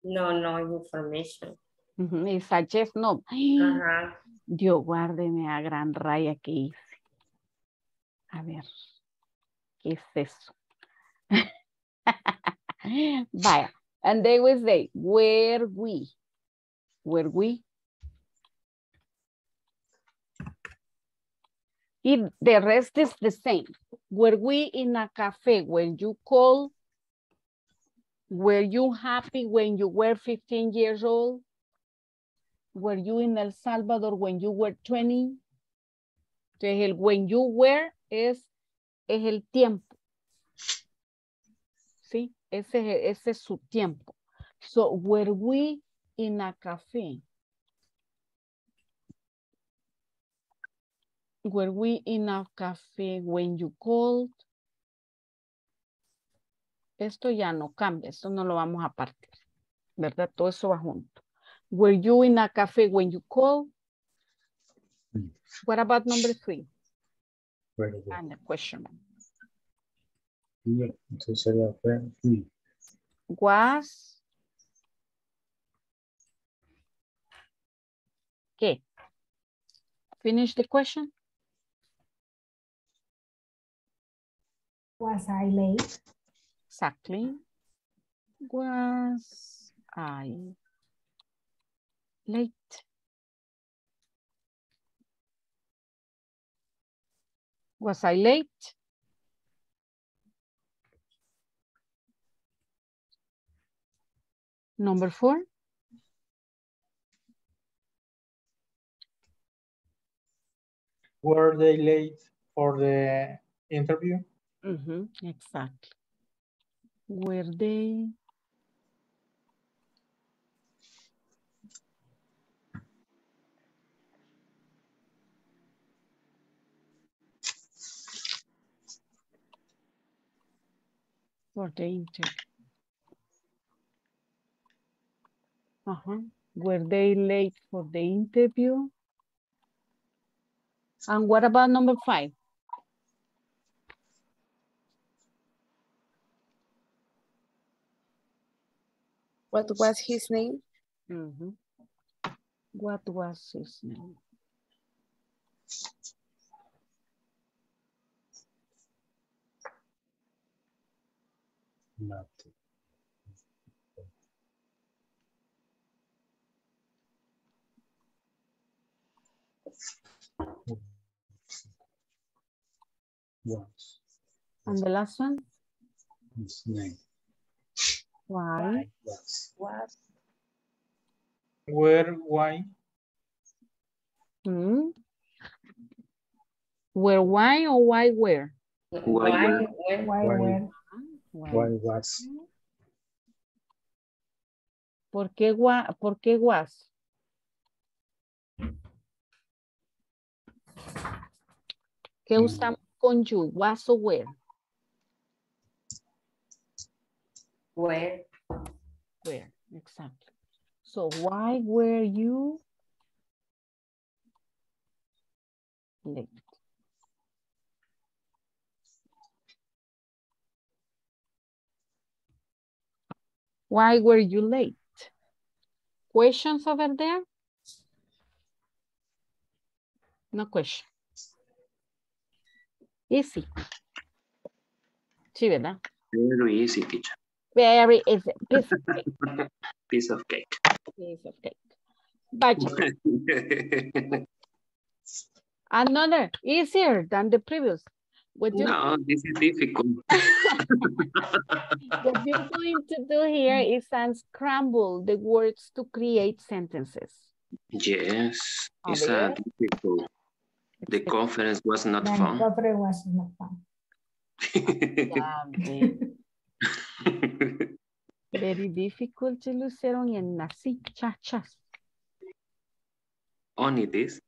No, no, information. Esa yes, no. Ay, Dios, guárdeme a gran raya que hice. A ver, ¿qué es eso? Vaya. And they will say, were we. Y the rest is the same. Were we in a cafe when you call? Were you happy when you were 15 years old? Were you in El Salvador when you were 20? Entonces el when you were es el tiempo. ¿Sí? Ese es su tiempo. So were we in a cafe? Were we in a cafe when you called? Esto ya no cambia, esto no lo vamos a partir, ¿verdad? Todo eso va junto. Were you in a cafe when you called? What about number 3? And the question. Yeah, sería was. ¿Qué? Finish the question. Was I late? Exactly. Was I late? Was I late? Number 4. Were they late for the interview? Exactly. Were they? For the interview. Were they late for the interview? And what about number 5? What was his name? What was his name? Nothing. Once. And the last one? His name. Why? What? Where? Why? Where? Why? Or why? Where? Why? Where? Why? Where? Why was? ¿Por qué was? ¿Qué usamos con you? Was o where? Where. Where, exactly. So why were you late? Why were you late? Questions over there? No question. Easy. Sí, ¿verdad? Very easy, teacher. Very easy. Piece of cake. Piece of cake. Piece of cake. Budget. Another, easier than the previous. No, this is difficult. What you're going to do here is unscramble the words to create sentences. Yes, it's difficult. The conference was not fun. The conference was not fun. Very difficult to lucieron y en así, chachas. Only this,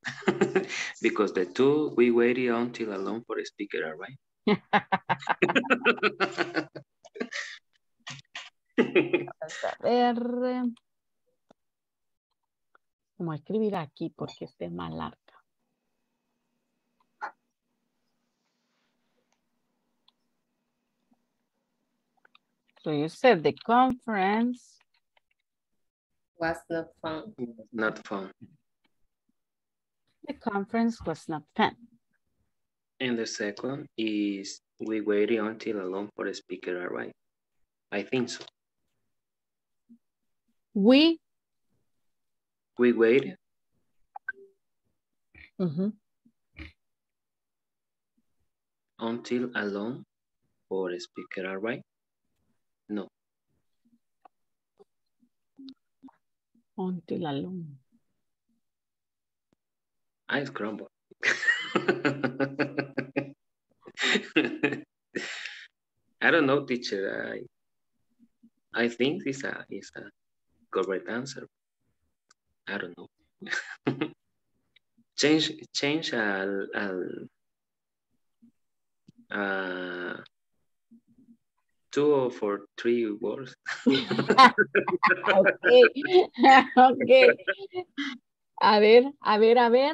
because the two, we waited until alone for a speaker, all right? Vamos a ver. Vamos a escribir aquí porque este es más largo. So you said the conference was not fun. Not fun. The conference was not fun. And the second is we waited until alone for a speaker arrived. I think so. We waited. Mm-hmm. Until alone for a speaker arrived. No. Until alone. I scramble. I don't know, teacher. I think this is a correct answer. I don't know. Change two or for three words. Okay. Okay. A ver.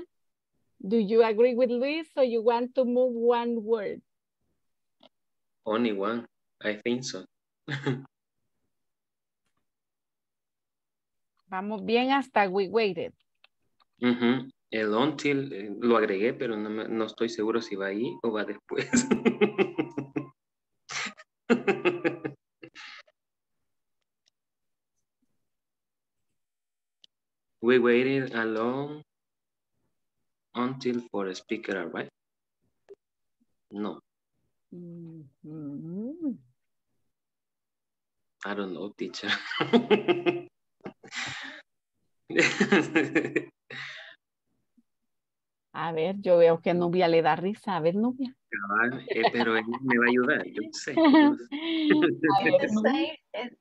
Do you agree with Luis or you want to move one word? Only one. I think so. Vamos bien hasta we waited. Mm-hmm. El until lo agregué, pero no estoy seguro si va ahí o va después. We waited alone until for a speaker arrived. No. Mm-hmm. I don't know, teacher. A ver, yo veo que Nubia le da risa. A ver, Nubia. Pero él me va a ayudar, yo sé.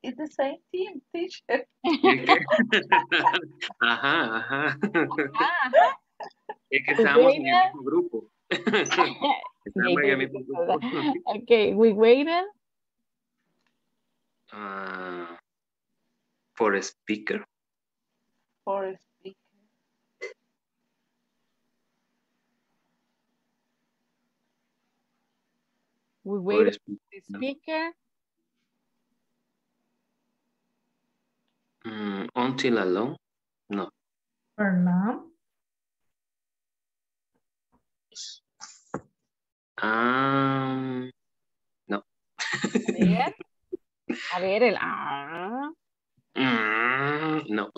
It's the same team, teacher. Ajá. Es que estábamos en el mismo grupo. Okay, we waited. For a speaker. For a speaker. We waited for the speaker. Until alone? No. For now? No. A ver, el no.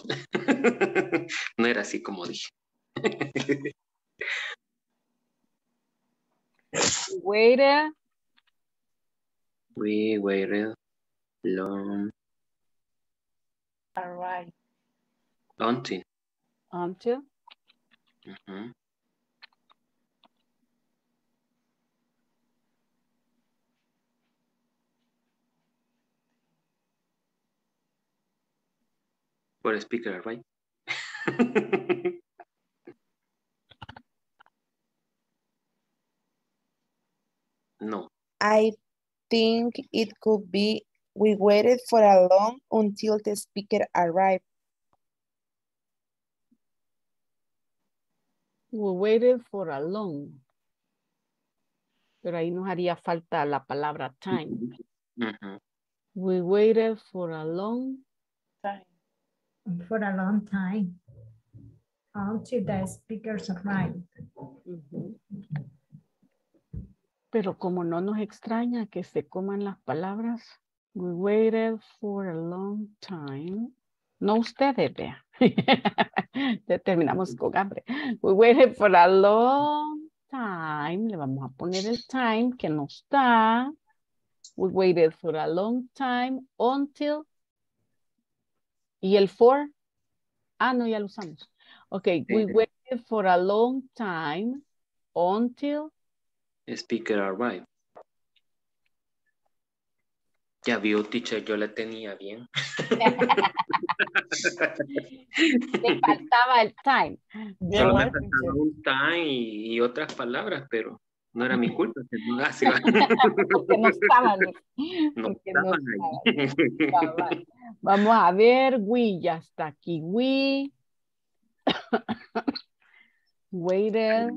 No era así como dije. We waited long. All right. Until. Mm-hmm. For a speaker, right? No. I think it could be we waited for a long until the speaker arrived. We waited for a long. Pero ahí nos haría falta la palabra time. Mm-hmm. We waited for a long time. For a long time until the speakers arrive. Mm-hmm. Pero como no nos extraña que se coman las palabras, we waited for a long time. No ustedes, vea. Ya terminamos con hambre. We waited for a long time. Le vamos a poner el time que no está. We waited for a long time until. ¿Y el for? Ah, no, ya lo usamos. Ok, we waited for a long time until. The speaker arrived. Ya vio, teacher, yo la tenía bien. Le faltaba el time. Solo me faltaba un time y otras palabras, pero no era mi culpa. Porque no estaban ahí. No estaban ahí. Vamos a ver, we ya está aquí. We waited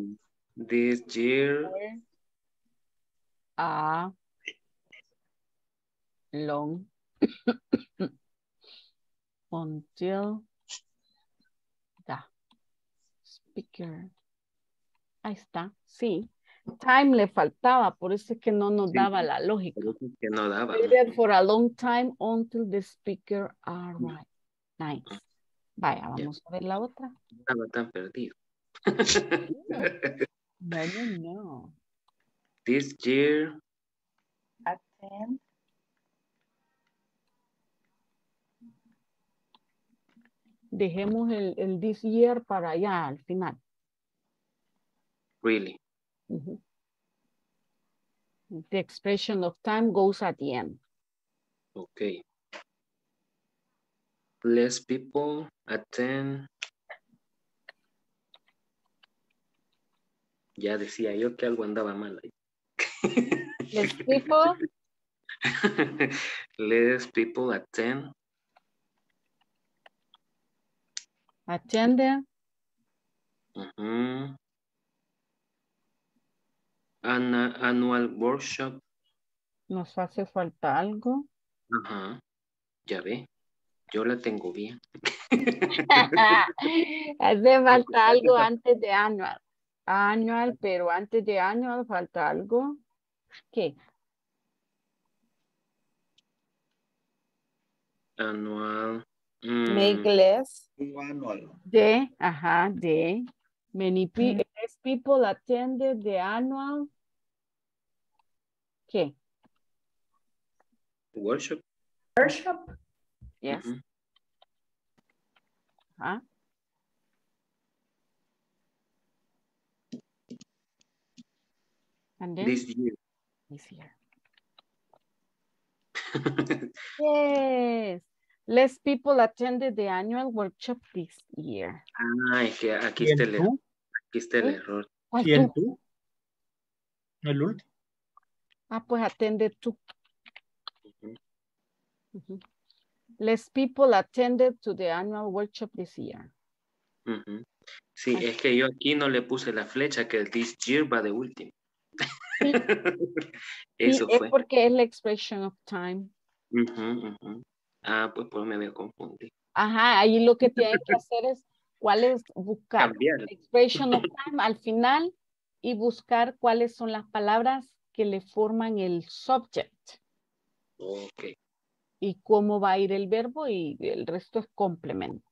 this year a long until the speaker. Ahí está, sí. Time le faltaba, por eso es que no nos daba la lógica. Que no daba. For a long time until the speaker arrived. Nice. Vaya, vamos a ver la otra. Estaba tan perdido. No. This year. Attend. Dejemos el this year para allá al final. Really. The expression of time goes at the end. Okay. Less people attend. Ya decía yo que algo andaba mal ahí. Less people. Less people attend. Attend. Uh-huh. Annual workshop. Nos hace falta algo. Ajá. Ya ve. Yo la tengo bien. Hace falta algo antes de annual. Annual, pero antes de annual falta algo. ¿Qué? Anual. Make less. Anual. De, ajá, de. Many people attended the annual. ¿Qué? Workshop. Workshop. Yes. Mm-hmm. Huh? And then? This year. This year. Yes. Less people attended the annual workshop this year. Ah, es que aquí está el error. Aquí está el error. ¿Quién tú? El último. Ah, pues atende tú. Uh-huh. Uh-huh. Less people attended to the annual workshop this year. Uh-huh. Sí, okay. Es que yo aquí no le puse la flecha que el this year va de último. Sí. Eso sí, fue. Es porque es la expression of time. Uh-huh, uh-huh. Ah, pues me voy a confundir. Ajá, ahí lo que tienen que hacer es, ¿cuál es? Buscar cambiar. Expression of time al final y buscar cuáles son las palabras que le forman el subject. Ok. Y cómo va a ir el verbo y el resto es complement,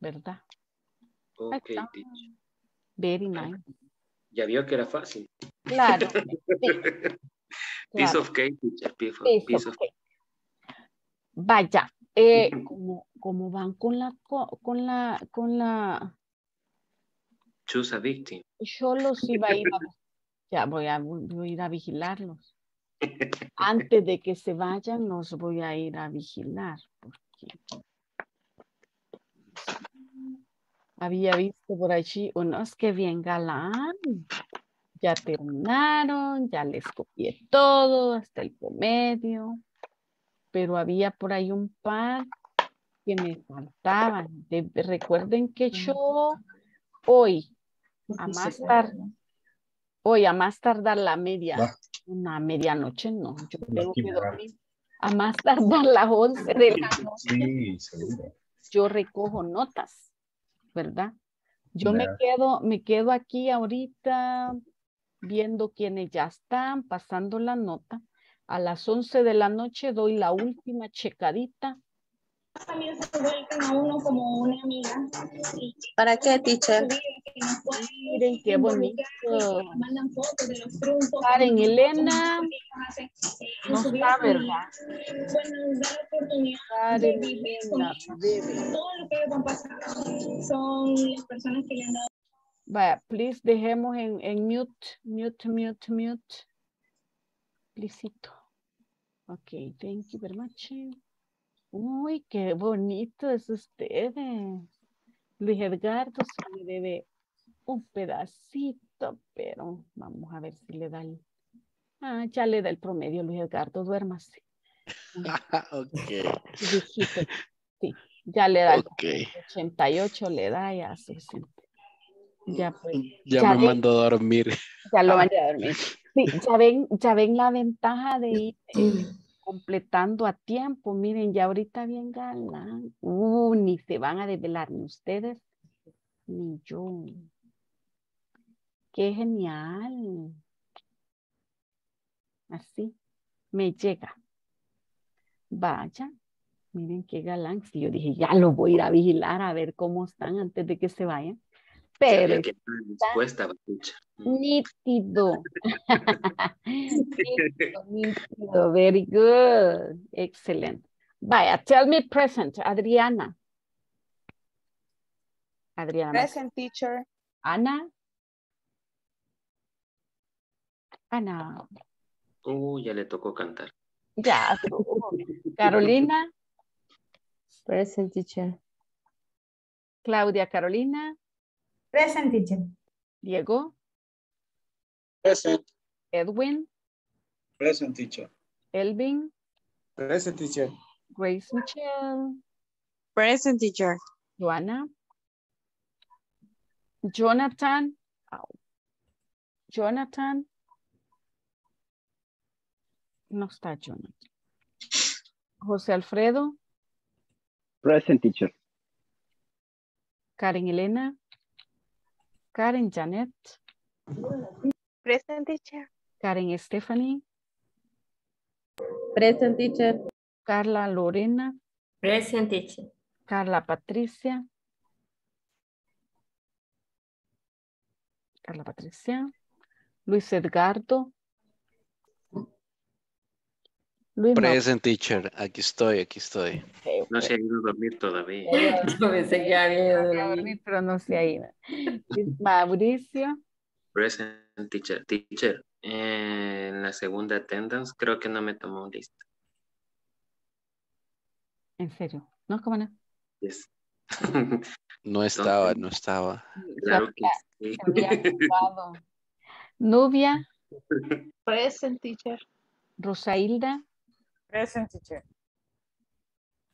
¿verdad? Ok, teacher. Very nice. Ya vio que era fácil. Claro. Sí. Piece of cake, teacher. Piece of cake. Vaya, ¿cómo van con la choose a victim? Yo los iba a ir a... Ya voy a ir a vigilarlos. Antes de que se vayan, los voy a ir a vigilar. Porque... Había visto por allí unos que bien galán. Ya terminaron, ya les copié todo, hasta el promedio. Pero había por ahí un par que me faltaban. Recuerden que yo hoy a más tardar la media, una medianoche no, yo tengo que dormir. A más tardar las 11 de la noche, yo recojo notas, ¿verdad? Yo me quedo aquí ahorita viendo quiénes ya están, pasando la nota. A las 11 de la noche doy la última checadita. También se vuelcan a uno como una amiga. ¿Para qué, teacher? Miren qué bonito. Karen Elena no está, ¿verdad? Karen Elena, todo lo que va a pasar son las personas que le han dado. Vaya, please, dejemos en mute. Plisito. Ok, thank you very much. Uy, qué bonito es ustedes. Luis Edgardo se le debe un pedacito, pero vamos a ver si le da el... Ah, ya le da el promedio, Luis Edgardo, duérmase. Ok. Sí, ya le da okay. 88 le da ya 60. Ya, pues, ya me mandó a dormir. Ya lo mandé a dormir. Sí, ya ven la ventaja de ir completando a tiempo. Miren, ya ahorita bien galán. Ni se van a desvelar ni ustedes ni yo. Qué genial. Así me llega. Vaya, miren qué galán. Sí, yo dije, ya los voy a ir a vigilar a ver cómo están antes de que se vayan. Pero está nítido. nítido, very good. Excelente. Vaya, tell me present, Adriana. Adriana. Present, teacher. Ana. Ana. Ya le tocó cantar. Ya. Carolina. Present, teacher. Claudia Carolina. Present, teacher. Diego. Present. Edwin. Present, teacher. Elvin. Present, teacher. Grace Michelle. Present, teacher. Joana. Jonathan. Jonathan. No está Jonathan. José Alfredo. Present, teacher. Karen Elena. Karen Janet. Present, teacher. Karen Stephanie. Present, teacher. Carla Lorena. Present, teacher. Carla Patricia. Carla Patricia. Luis Edgardo. Luis Present, teacher. Aquí estoy. No se ha ido a dormir todavía. Yo pensé que había ido a dormir, pero no se ha ido. Mauricio. Present, teacher. Teacher, en la segunda attendance creo que no me tomó un lista. ¿En serio? ¿No? ¿Cómo no? Yes. No estaba. Claro que sí. Se había ocupado. Nubia. Present, teacher. Rosailda. Present, teacher.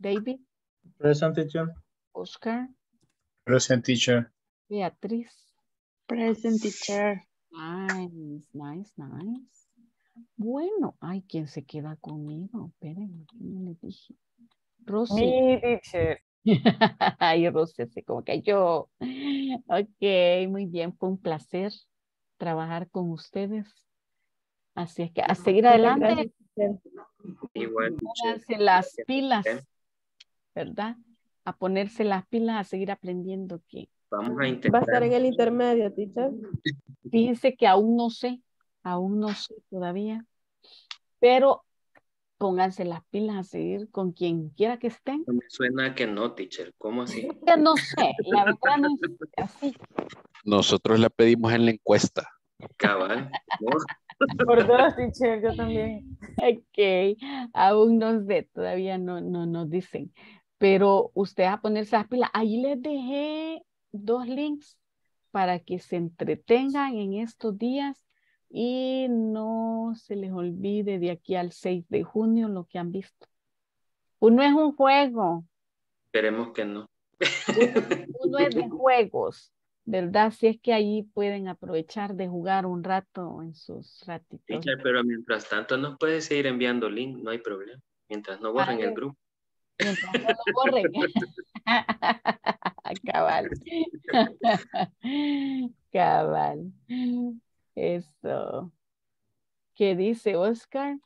David. Present, teacher. Oscar. Present, teacher. Beatriz. Present, teacher. Nice. Bueno, ay, ¿quién se queda conmigo? Espérenme, no le dije. Rosy. Mi teacher. Ay, Rosy, se como cayó. Ok, muy bien, fue un placer trabajar con ustedes. Así es que a seguir adelante. Igual. Pónganse las pilas, ¿verdad? A ponerse las pilas, a seguir aprendiendo. Que vamos a intentar. ¿Va a estar en el intermedio, teacher? Fíjense que aún no sé todavía. Pero pónganse las pilas a seguir con quien quiera que estén. Me suena que no, teacher. ¿Cómo así? No sé, la verdad no es así. Nosotros la pedimos en la encuesta. Cabal. Por dos, teacher, yo también. Ok, aún no sé, todavía no nos dicen. Pero ustedes a ponerse las pilas. Ahí les dejé 2 links para que se entretengan en estos días y no se les olvide de aquí al 6 de junio lo que han visto. Uno es un juego. Esperemos que no. Uno es de juegos. ¿Verdad? Si es que ahí pueden aprovechar de jugar un rato en sus ratitos. Teacher, pero mientras tanto nos puede seguir enviando link, no hay problema. Mientras no borren el grupo. Mientras no lo borren. Cabal. Eso. ¿Qué dice Oscar?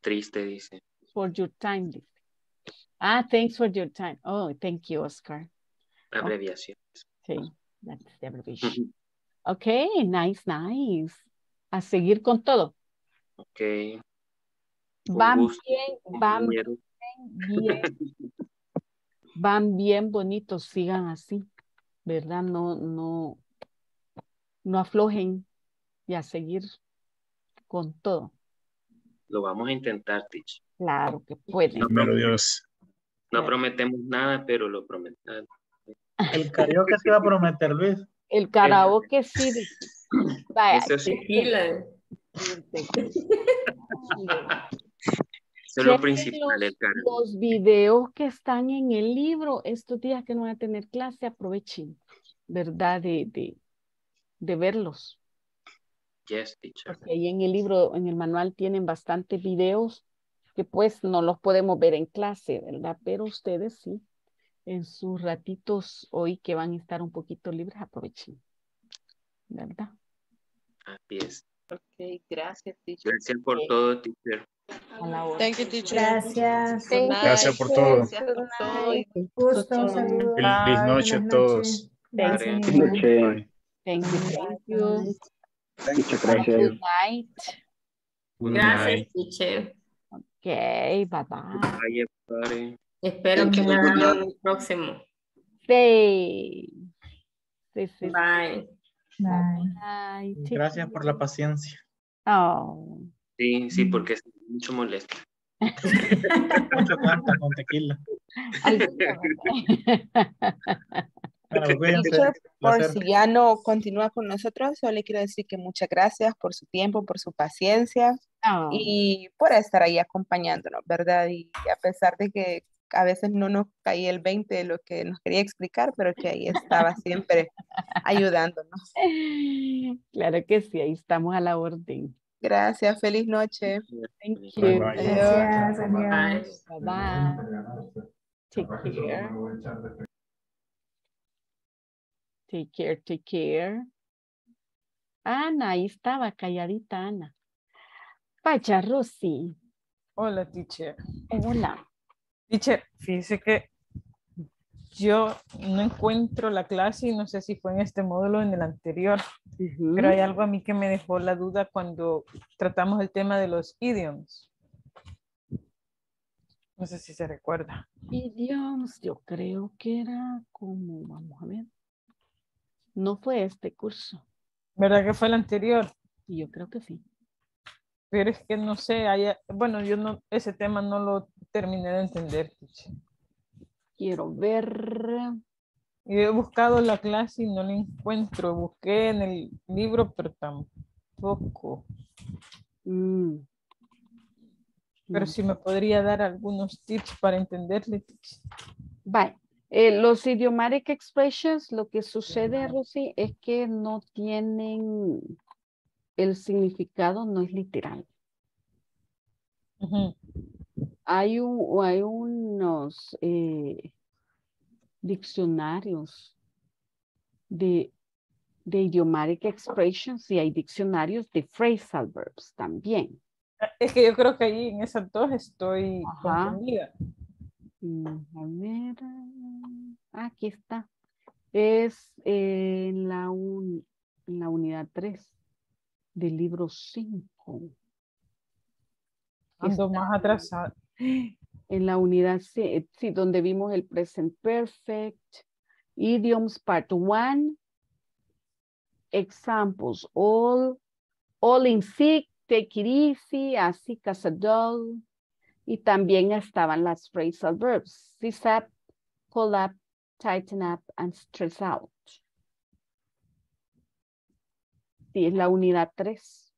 Triste, dice. For your time, dice. Ah, thanks for your time. Oh, thank you, Oscar. Abreviaciones. Sí, that's the abbreviation. Ok, nice. A seguir con todo. Ok. Van bien. Van bien bonitos, sigan así, ¿verdad? No aflojen y a seguir con todo. Lo vamos a intentar, Teach. Claro que puede. Pero Dios. No prometemos nada, pero lo prometemos. El karaoke sí va a prometer, Luis. El karaoke sí. Vaya, eso sí. Tequila. Eso es lo principal. Los videos que están en el libro, estos días que no van a tener clase, aprovechen, ¿verdad? De verlos. Yes, teacher. Porque ahí en el libro, en el manual, tienen bastantes videos que pues no los podemos ver en clase, ¿verdad? Pero ustedes sí, en sus ratitos hoy que van a estar un poquito libres, aprovechen, ¿verdad? Así es. Ok, gracias, teacher. Gracias por todo, teacher. Thank you, teacher. Gracias. Gracias por todo. Gracias por todo. Gusto, saludos. Feliz noche a todos. Feliz noche. Thank you, thank you. Muchas gracias. Good night. Gracias, teacher. Ok, bye bye. Bye, espero que me hagan el próximo. Sí. Bye. Bye. Gracias por la paciencia. Oh. Sí, porque es mucho molesto. Mucho cuarto con tequila. Por si ya no continúa con nosotros, solo le quiero decir que muchas gracias por su tiempo, por su paciencia y por estar ahí acompañándonos, ¿verdad? Y a pesar de que a veces no nos caía el 20 de lo que nos quería explicar, pero que ahí estaba siempre ayudándonos. Claro que sí, ahí estamos a la orden. Gracias, feliz noche. Thank you. Bye, bye. Adiós. Gracias, bye bye. Take care. Take care, take care. Ana, ahí estaba calladita, Ana. Pacha, Rosy. Hola, teacher. Hola. Teacher, fíjese que yo no encuentro la clase y no sé si fue en este módulo o en el anterior, pero hay algo a mí que me dejó la duda cuando tratamos el tema de los idioms. No sé si se recuerda. Idioms, yo creo que era como, vamos a ver. No fue este curso. ¿Verdad que fue el anterior? Yo creo que sí. Pero es que no sé, yo no, ese tema no lo terminé de entender. Quiero ver. Y he buscado la clase y no la encuentro. Busqué en el libro, pero tampoco. Pero si me podría dar algunos tips para entenderle. Bye. Los idiomatic expressions, lo que sucede, Rosy, es que no tienen el significado, no es literal. Hay unos diccionarios de idiomatic expressions y hay diccionarios de phrasal verbs también. Es que yo creo que ahí en esas dos estoy confundida. A ver, aquí está. Es en la unidad 3 del libro 5. Ando más atrasada. En la unidad 6, sí, donde vimos el present perfect, idioms part 1, examples, all in sick, take it easy, as sick as a dog. Y también estaban las phrasal verbs. Seize up, call up, tighten up, and stress out. Sí, es la unidad 3.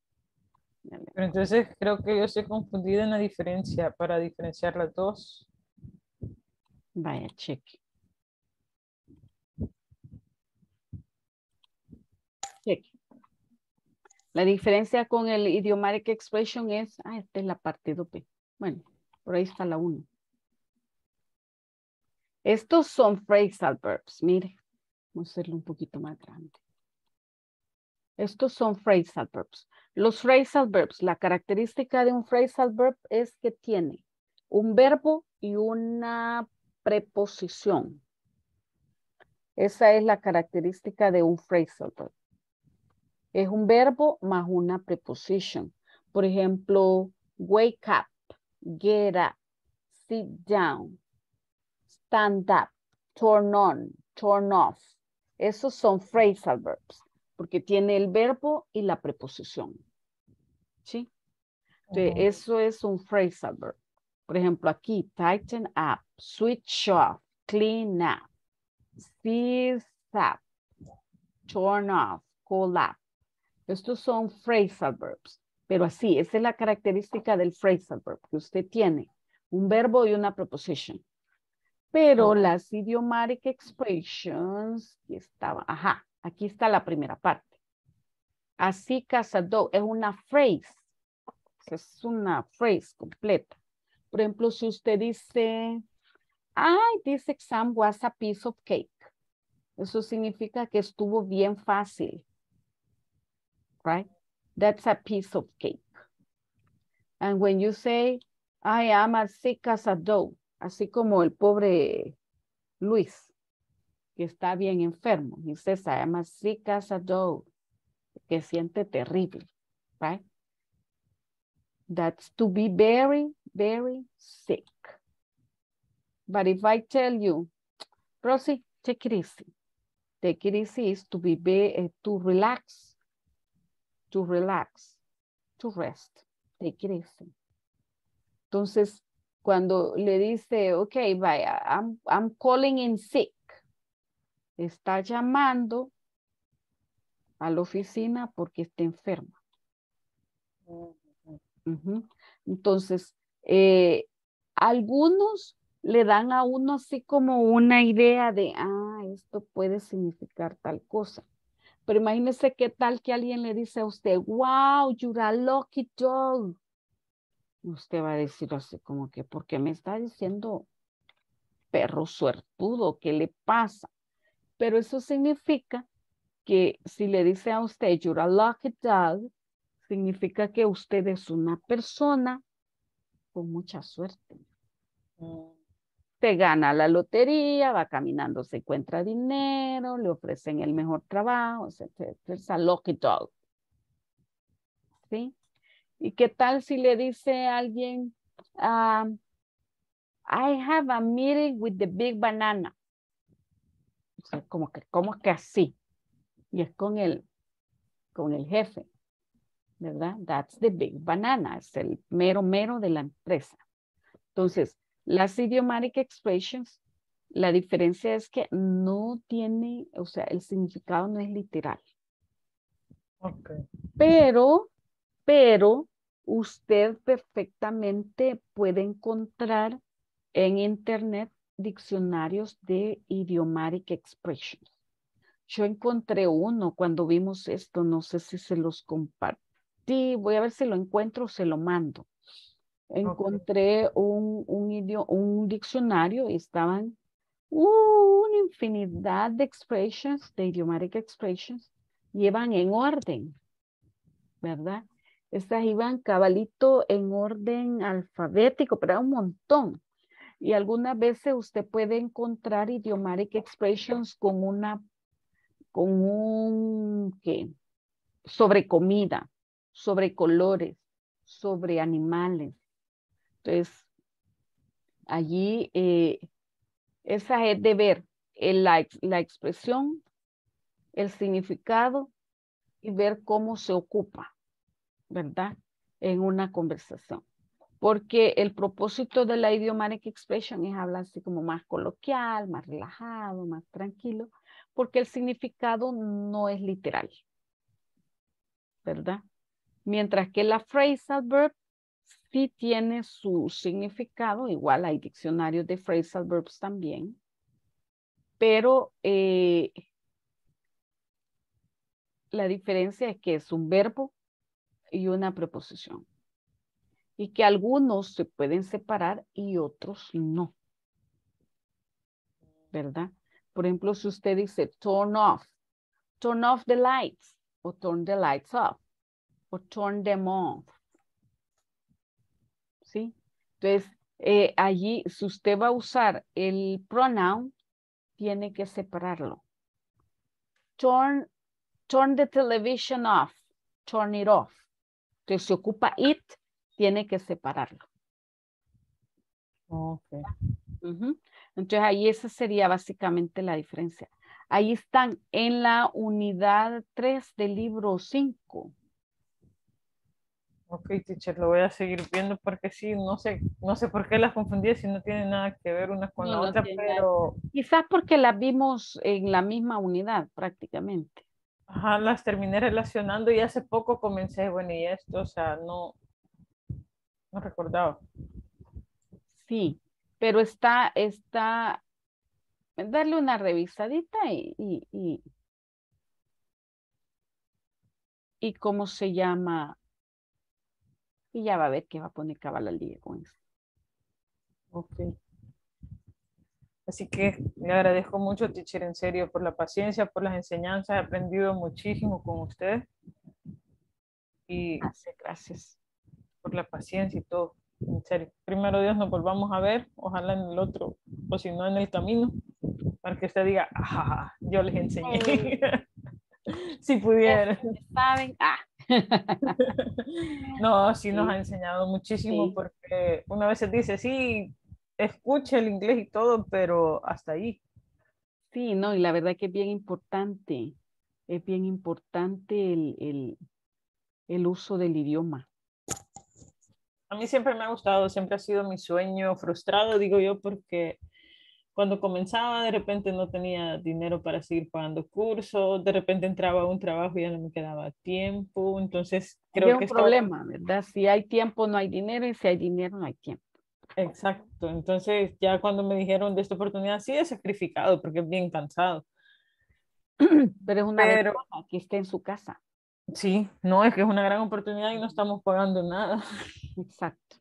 Pero entonces creo que yo estoy confundida en la diferencia, para diferenciar las dos. Vaya, cheque. Cheque. La diferencia con el idiomatic expression es, esta es la parte 2B. Bueno. Por ahí está la 1. Estos son phrasal verbs. Mire, vamos a hacerlo un poquito más grande. Estos son phrasal verbs. Los phrasal verbs, la característica de un phrasal verb es que tiene un verbo y una preposición. Esa es la característica de un phrasal verb. Es un verbo más una preposición. Por ejemplo, wake up. Get up, sit down, stand up, turn on, turn off. Esos son phrasal verbs, porque tiene el verbo y la preposición. ¿Sí? Entonces, eso es un phrasal verb. Por ejemplo, aquí, tighten up, switch off, clean up, seize up, turn off, call up. Estos son phrasal verbs. Pero así, esa es la característica del phrasal verb, que usted tiene un verbo y una preposición. Pero las idiomatic expressions, aquí estaba, ajá, aquí está la primera parte. Así, cazador, es una phrase. Es una phrase completa. Por ejemplo, si usted dice, ay, this exam was a piece of cake. Eso significa que estuvo bien fácil. Right? That's a piece of cake. And when you say, I am as sick as a dog, así como el pobre Luis, que está bien enfermo. He says, I am as sick as a dog, que siente terrible. Right? That's to be very, very sick. But if I tell you, Rosie, take it easy. Take it easy is to be, to relax. To relax, to rest, take it easy. Entonces, cuando le dice, ok, vaya, I'm calling in sick. Está llamando a la oficina porque está enferma. Entonces, algunos le dan a uno así como una idea de, ah, esto puede significar tal cosa. Pero imagínese qué tal que alguien le dice a usted, wow, you're a lucky dog. Usted va a decir así como que, ¿por qué me está diciendo perro suertudo? ¿Qué le pasa? Pero eso significa que si le dice a usted, you're a lucky dog, significa que usted es una persona con mucha suerte. Te gana la lotería, va caminando, se encuentra dinero, le ofrecen el mejor trabajo, etc. Es a lucky dog. ¿Sí? ¿Y qué tal si le dice a alguien, I have a meeting with the big banana? O sea, como que así. Y es con el jefe, ¿verdad? That's the big banana, es el mero mero de la empresa. Entonces, las idiomatic expressions, la diferencia es que no tiene, o sea, el significado no es literal. Okay. Pero usted perfectamente puede encontrar en internet diccionarios de idiomatic expressions. Yo encontré uno cuando vimos esto, no sé si se los compartí, voy a ver si lo encuentro o se lo mando. Encontré un diccionario y estaban una infinidad de expressions, de idiomatic expressions, llevan en orden, ¿verdad? Estas iban cabalito en orden alfabético, pero era un montón. Y algunas veces usted puede encontrar idiomatic expressions con un ¿qué? Sobre comida, sobre colores, sobre animales. Entonces, allí esa es de ver la expresión, el significado y ver cómo se ocupa, ¿verdad? En una conversación. Porque el propósito de la idiomatic expression es hablar así como más coloquial, más relajado, más tranquilo, porque el significado no es literal, ¿verdad? Mientras que la phrasal verb sí tiene su significado, igual hay diccionarios de phrasal verbs también, pero la diferencia es que es un verbo y una preposición, y que algunos se pueden separar y otros no, ¿verdad? Por ejemplo, si usted dice turn off the lights, o turn the lights off, o turn them off. ¿Sí? Entonces, allí, si usted va a usar el pronoun, tiene que separarlo. Turn the television off. Turn it off. Entonces, si ocupa it, tiene que separarlo. Okay. Entonces, ahí esa sería básicamente la diferencia. Ahí están en la unidad 3 del libro 5. Ok, teacher, lo voy a seguir viendo porque sí, no sé por qué las confundí, si no tienen nada que ver unas con la otra, pero... Quizás porque las vimos en la misma unidad prácticamente. Ajá, las terminé relacionando y hace poco comencé, bueno, y esto, o sea, no recordaba. Sí, pero está darle una revisadita y cómo se llama... Y ya va a ver qué va a poner cabal al día con eso. Ok. Así que le agradezco mucho, teacher, en serio, por la paciencia, por las enseñanzas. He aprendido muchísimo con usted. Y gracias. Por la paciencia y todo. En serio. Primero Dios, nos volvamos a ver. Ojalá en el otro, o si no en el camino. Para que usted diga, ajá, yo les enseñé. Sí. Si pudieran. Saben, No, sí nos ha enseñado muchísimo, sí. Porque una vez se dice, sí, escucha el inglés y todo, pero hasta ahí. Sí, no, y la verdad que es bien importante el uso del idioma. A mí siempre me ha gustado, siempre ha sido mi sueño frustrado, digo yo, porque... Cuando comenzaba, de repente no tenía dinero para seguir pagando cursos, de repente entraba a un trabajo y ya no me quedaba tiempo, entonces creo que es un problema, ¿verdad? Si hay tiempo no hay dinero y si hay dinero no hay tiempo. Exacto, entonces ya cuando me dijeron de esta oportunidad, sí he sacrificado porque es bien cansado. Pero es una persona que esté en su casa. Sí, no, es que es una gran oportunidad y no estamos pagando nada. Exacto,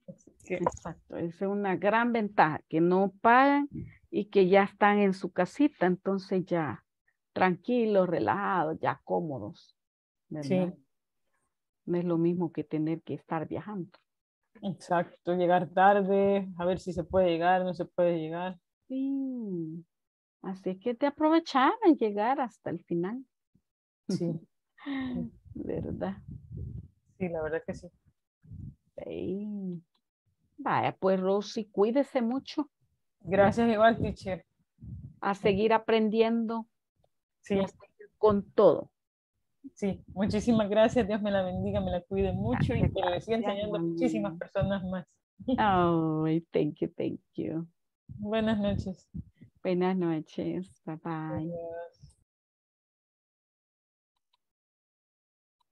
exacto, esa es una gran ventaja, que no pagan y que ya están en su casita, entonces ya tranquilos, relajados, ya cómodos, ¿verdad? Sí. No es lo mismo que tener que estar viajando. Exacto, llegar tarde, a ver si se puede llegar, no se puede llegar. Sí, así que te aprovechar a llegar hasta el final. Sí. ¿Verdad? Sí, la verdad que sí. Sí. Vaya, pues Rosy, cuídese mucho. Gracias igual, teacher. A seguir aprendiendo. Sí. Y a seguir con todo. Sí, muchísimas gracias. Dios me la bendiga, me la cuide mucho gracias, y que le siga enseñando a muchísimas personas más. Oh, thank you, thank you. Buenas noches. Buenas noches. Bye bye.